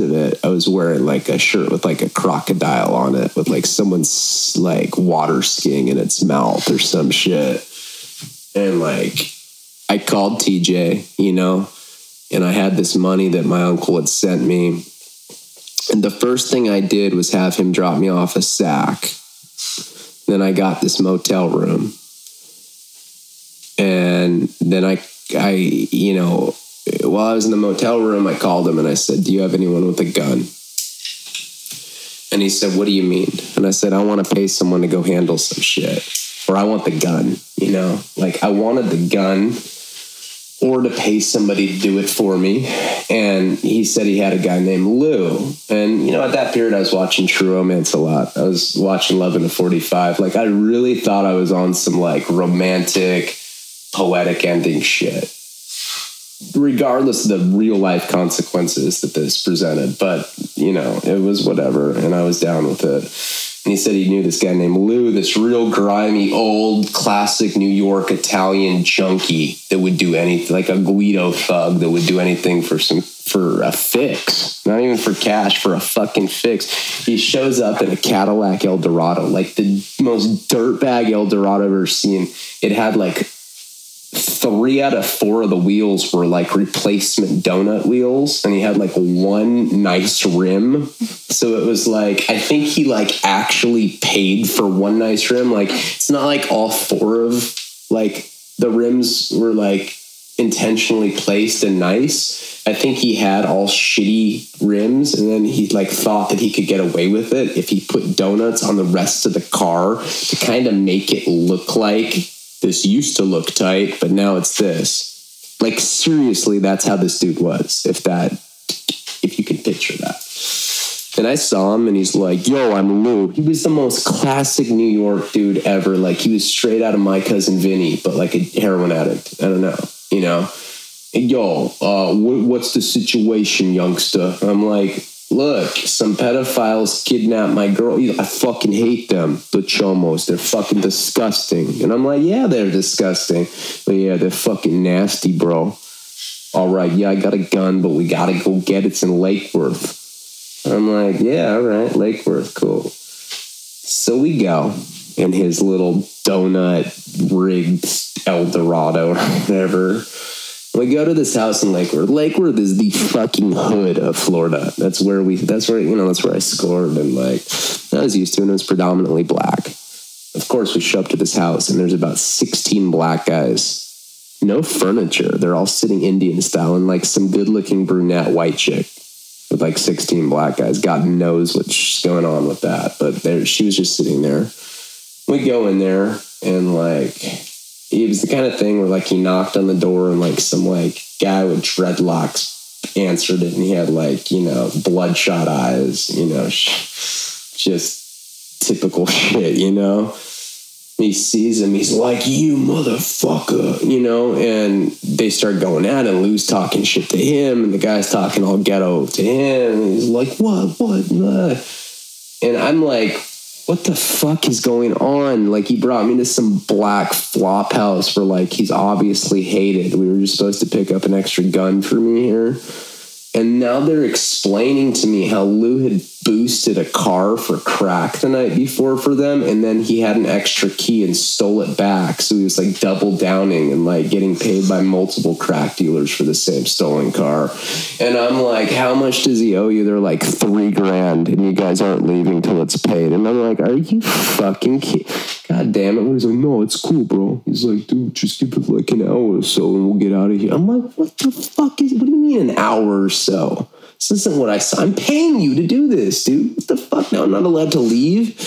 of it, I was wearing like a shirt with like a crocodile on it with like someone's like water skiing in its mouth or some shit. And like, I called TJ, you know, and I had this money that my uncle had sent me. And the first thing I did was have him drop me off a sack. Then I got this motel room. And then I, you know, while I was in the motel room, I called him and I said, do you have anyone with a gun? And he said, what do you mean? And I said, I want to pay someone to go handle some shit, or I want the gun, you know, like I wanted the gun or to pay somebody to do it for me. And he said he had a guy named Lou. And, you know, at that period I was watching True Romance a lot. I was watching Love in a 45. Like I really thought I was on some like romantic, poetic ending shit, regardless of the real life consequences that this presented. But, you know, it was whatever. And I was down with it. And he said he knew this guy named Lou, this real grimy, old, classic New York Italian junkie that would do anything, like a Guido thug that would do anything for a fix, not even for cash, for a fucking fix. He shows up in a Cadillac Eldorado, like the most dirtbag Eldorado I've ever seen. It had like 3 out of 4 of the wheels were like replacement donut wheels, and he had like one nice rim. So it was like, I think he like actually paid for one nice rim. Like, it's not like all 4 of like the rims were like intentionally placed and nice. I think he had all shitty rims, and then he like thought that he could get away with it if he put donuts on the rest of the car to kind of make it look like this used to look tight, but now it's this. Like, seriously, that's how this dude was, if you can picture that. And I saw him, and he's like, yo, I'm Lou. He was the most classic New York dude ever. Like, he was straight out of My Cousin Vinny, but like a heroin addict. I don't know, you know? And, yo, what's the situation, youngster? I'm like, look, some pedophiles kidnapped my girl. I fucking hate them, the chomos. They're fucking disgusting. And I'm like, yeah, they're disgusting. But yeah, they're fucking nasty, bro. All right, yeah, I got a gun, but we gotta go get it. It's in Lake Worth. I'm like, yeah, all right, Lake Worth, cool. So we go in his little donut-rigged Eldorado or whatever. We go to this house in Lake Worth. Lake Worth is the fucking hood of Florida. That's where I scored, and like I was used to, and it was predominantly black. Of course, we show up to this house, and there's about 16 black guys. No furniture. They're all sitting Indian style, and like some good-looking brunette white chick with like 16 black guys. God knows what's going on with that, but she was just sitting there. We go in there, and like, it was the kind of thing where, like, he knocked on the door, and, like, some, like, guy with dreadlocks answered it, and he had, like, you know, bloodshot eyes, you know, just typical shit, you know? He sees him, he's like, you motherfucker, you know? And they start going at it, and Lou's talking shit to him, and the guy's talking all ghetto to him, and he's like, what? And I'm like, what the fuck is going on? Like, he brought me to some black flop house where, like, he's obviously hated. We were just supposed to pick up an extra gun for me here. And now they're explaining to me how Lou had boosted a car for crack the night before for them, and then he had an extra key and stole it back. So he was, like, double downing and, like, getting paid by multiple crack dealers for the same stolen car. And I'm like, how much does he owe you? They're like, $3,000, and you guys aren't leaving till it's paid. And I'm like, are you fucking kidding? God damn it. He's like, no, it's cool, bro. He's like, dude, just give it like an hour or so, and we'll get out of here. I'm like, what the fuck is, what do you mean an hour or so? This isn't what I saw. I'm paying you to do this, dude. What the fuck? No, I'm not allowed to leave.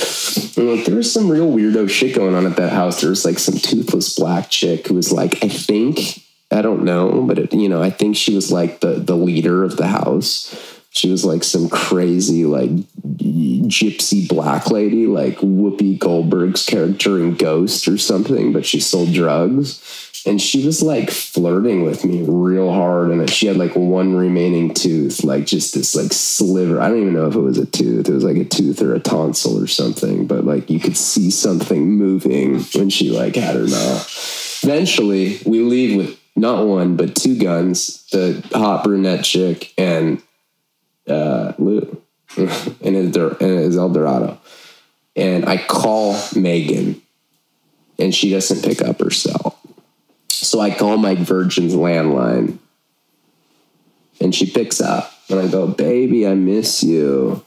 And like, there was some real weirdo shit going on at that house. There was like some toothless black chick who was like, I think she was like the leader of the house. She was like some crazy, like, gypsy black lady, like Whoopi Goldberg's character in Ghost or something, but she sold drugs. And she was, like, flirting with me real hard. And she had, like, one remaining tooth, like, just this, like, sliver. I don't even know if it was a tooth. It was, like, a tooth or a tonsil or something. But, like, you could see something moving when she, like, had her mouth. Eventually, we leave with not one, but 2 guns, the hot brunette chick and Lou and his Eldorado. And I call Megan, and she doesn't pick up her cell. So I call my virgin's landline, and she picks up, and I go, baby, I miss you.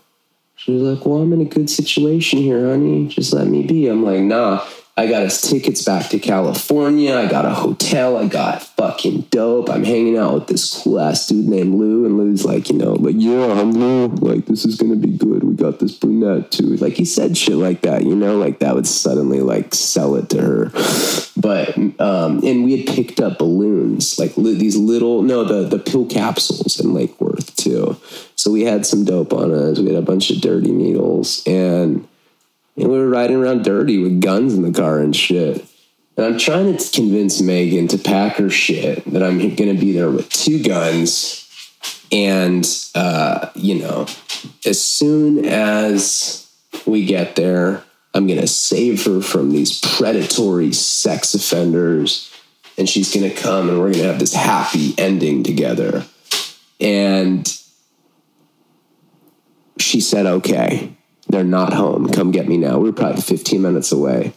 She's like, well, I'm in a good situation here, honey. Just let me be. I'm like, nah, I got us tickets back to California. I got a hotel. I got fucking dope. I'm hanging out with this cool ass dude named Lou. And Lou's like, you know, like, yeah, I'm Lou. Like, this is going to be good. We got this brunette too. Like, he said shit like that, you know, like that would suddenly like sell it to her. But, and we had picked up balloons, like these little, the pill capsules in Lake Worth too. So we had some dope on us. We had a bunch of dirty needles, and we were riding around dirty with guns in the car and shit. And I'm trying to convince Megan to pack her shit, that I'm going to be there with 2 guns. And, as soon as We get there. I'm going to save her from these predatory sex offenders, and she's going to come and we're going to have this happy ending together. And she said, okay, they're not home. Come get me now. We were probably 15 minutes away.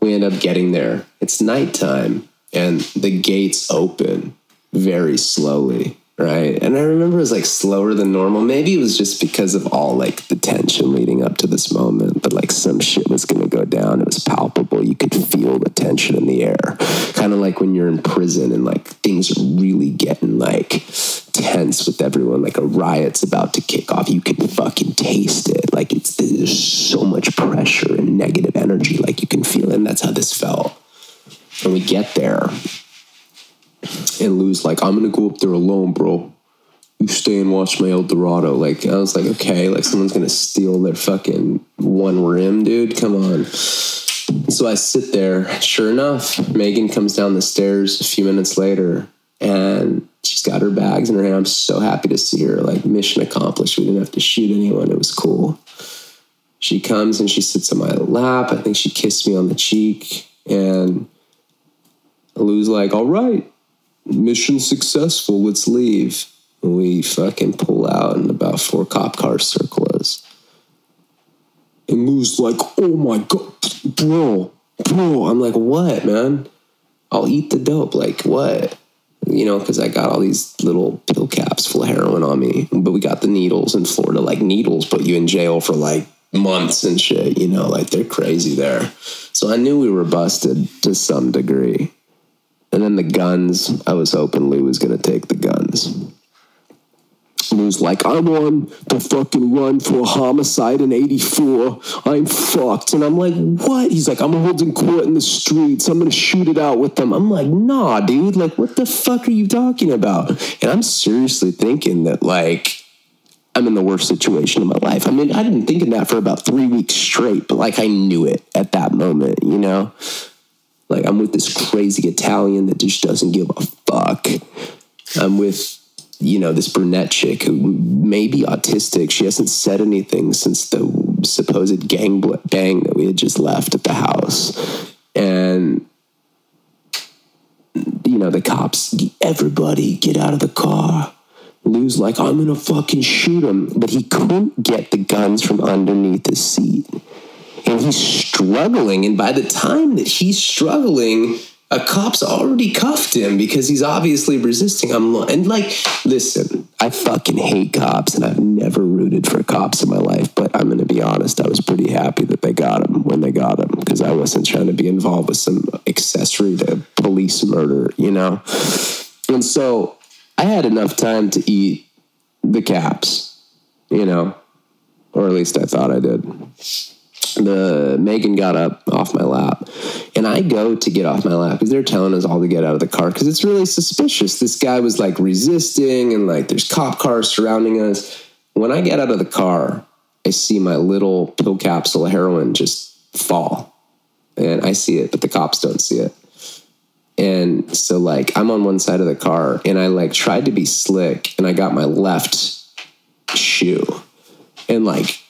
We end up getting there. It's nighttime and the gates open very slowly. Right. And I remember it was like slower than normal. Maybe it was just because of all like the tension leading up to this moment, but like some shit was going to go down. It was palpable. You could feel the tension in the air. Kind of like when you're in prison and like things are really getting like tense with everyone, like a riot's about to kick off. You can fucking taste it. Like it's, there's so much pressure and negative energy. Like you can feel it. And that's how this felt. And we get there. And Lou's like, I'm going to go up there alone, bro. You stay and watch my El Dorado. Like, I was like, okay, like someone's going to steal their fucking one rim, dude. Come on. So I sit there. Sure enough, Megan comes down the stairs a few minutes later and she's got her bags in her hand. I'm so happy to see her. Like, mission accomplished. We didn't have to shoot anyone. It was cool. She comes and she sits on my lap. I think she kissed me on the cheek. And Lou's like, all right. Mission successful, let's leave. We fucking pull out and about 4 cop cars circle us. And Lou's like, oh my God, bro. I'm like, what, man? I'll eat the dope, like what? You know, because I got all these little pill caps full of heroin on me. But we got the needles in Florida, like needles put you in jail for like months and shit, you know, like they're crazy there. So I knew we were busted to some degree. And then the guns, I was hoping Lou was going to take the guns. Lou's like, I won the fucking run for a homicide in 84. I'm fucked. And I'm like, what? He's like, I'm holding court in the streets. I'm going to shoot it out with them. I'm like, nah, dude. Like, what the fuck are you talking about? And I'm seriously thinking that, like, I'm in the worst situation of my life. I mean, I've been thinking that for about 3 weeks straight. But, like, I knew it at that moment, you know? Like, I'm with this crazy Italian that just doesn't give a fuck. I'm with, you know, this brunette chick who may be autistic. She hasn't said anything since the supposed gang bang that we had just left at the house. And, you know, the cops, everybody get out of the car. Lou's like, I'm going to fucking shoot him. But he couldn't get the guns from underneath his seat. And he's struggling, and by the time that he's struggling, a cop's already cuffed him because he's obviously resisting. And like, listen, I fucking hate cops, and I've never rooted for cops in my life, but I'm going to be honest, I was pretty happy that they got him when they got him because I wasn't trying to be involved with some accessory to police murder, you know? And so I had enough time to eat the caps, you know, or at least I thought I did. Megan got up off my lap and I go to get off my lap because they're telling us all to get out of the car because it's really suspicious. This guy was like resisting and like there's cop cars surrounding us. When I get out of the car, I see my little pill capsule of heroin just fall and I see it, but the cops don't see it. And so like I'm on one side of the car and I like tried to be slick and I got my left shoe and like,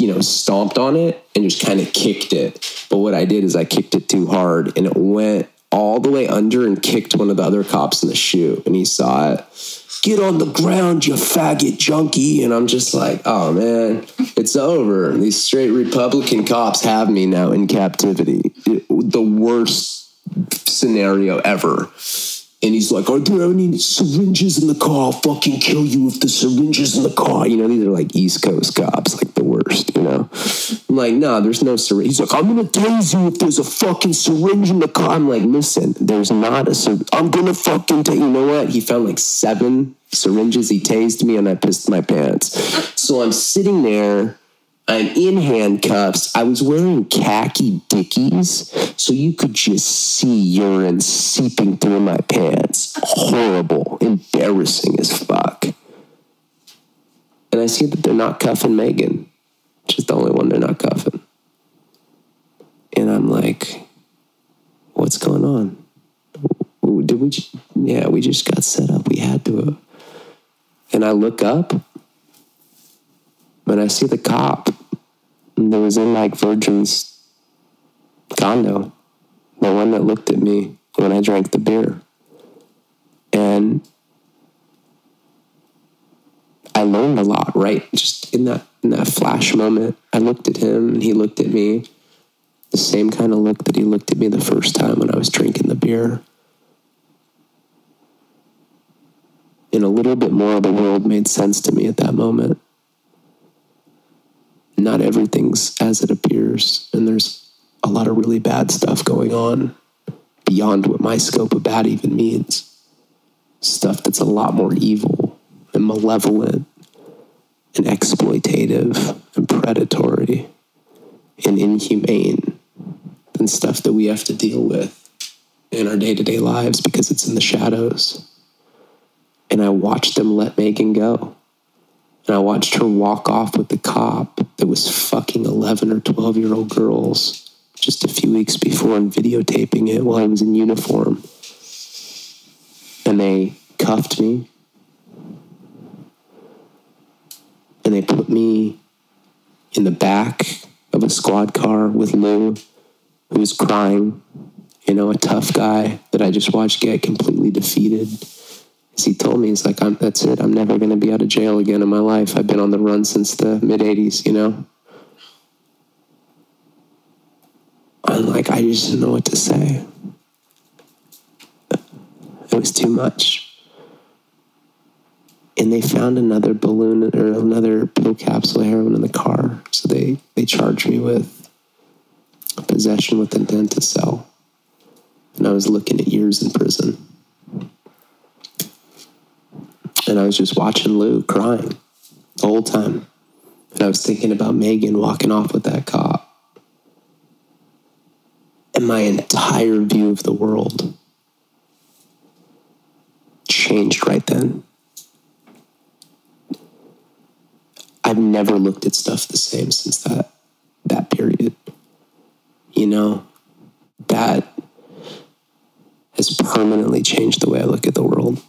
you know, stomped on it and just kind of kicked it. But what I did is I kicked it too hard and it went all the way under and kicked one of the other cops in the shoe. And he saw it. Get on the ground, you faggot junkie. And I'm just like, oh man, it's over. These straight Republican cops have me now in captivity. The worst scenario ever. And he's like, are there any syringes in the car? I'll fucking kill you if the syringes in the car. You know, these are like East Coast cops, like the worst, you know. I'm like, nah, there's no syringe. He's like, I'm going to tase you if there's a fucking syringe in the car. I'm like, listen, there's not a syringe. I'm going to fucking tase. You know what? He found like 7 syringes. He tased me and I pissed my pants. So I'm sitting there. I'm in handcuffs. I was wearing khaki Dickies, so you could just see urine seeping through my pants. Horrible. Embarrassing as fuck. And I see that they're not cuffing Megan, which is the only one they're not cuffing. And I'm like, what's going on? Did we? Yeah, we just got set up. We had to. And I look up. And I see the cop that was in like Virgin's condo, the one that looked at me when I drank the beer. And I learned a lot, right? Just in that flash moment, I looked at him and he looked at me, the same kind of look that he looked at me the first time when I was drinking the beer. And a little bit more of the world made sense to me at that moment. Not everything's as it appears, and there's a lot of really bad stuff going on beyond what my scope of bad even means. Stuff that's a lot more evil and malevolent and exploitative and predatory and inhumane than stuff that we have to deal with in our day-to-day lives because it's in the shadows. And I watched them let Megan go. And I watched her walk off with the cop that was fucking 11 or 12-year-old girls just a few weeks before and videotaping it while I was in uniform. And they cuffed me. And they put me in the back of a squad car with Lou, who was crying. You know, a tough guy that I just watched get completely defeated. He told me, he's like, that's it. I'm never going to be out of jail again in my life. I've been on the run since the mid-'80s, you know? I'm like, I just didn't know what to say. It was too much. And they found another balloon or another pill capsule heroin in the car. So they charged me with possession with intent to sell. And I was looking at years in prison. And I was just watching Lou crying the whole time. And I was thinking about Megan walking off with that cop. And my entire view of the world changed right then. I've never looked at stuff the same since that period. You know, that has permanently changed the way I look at the world.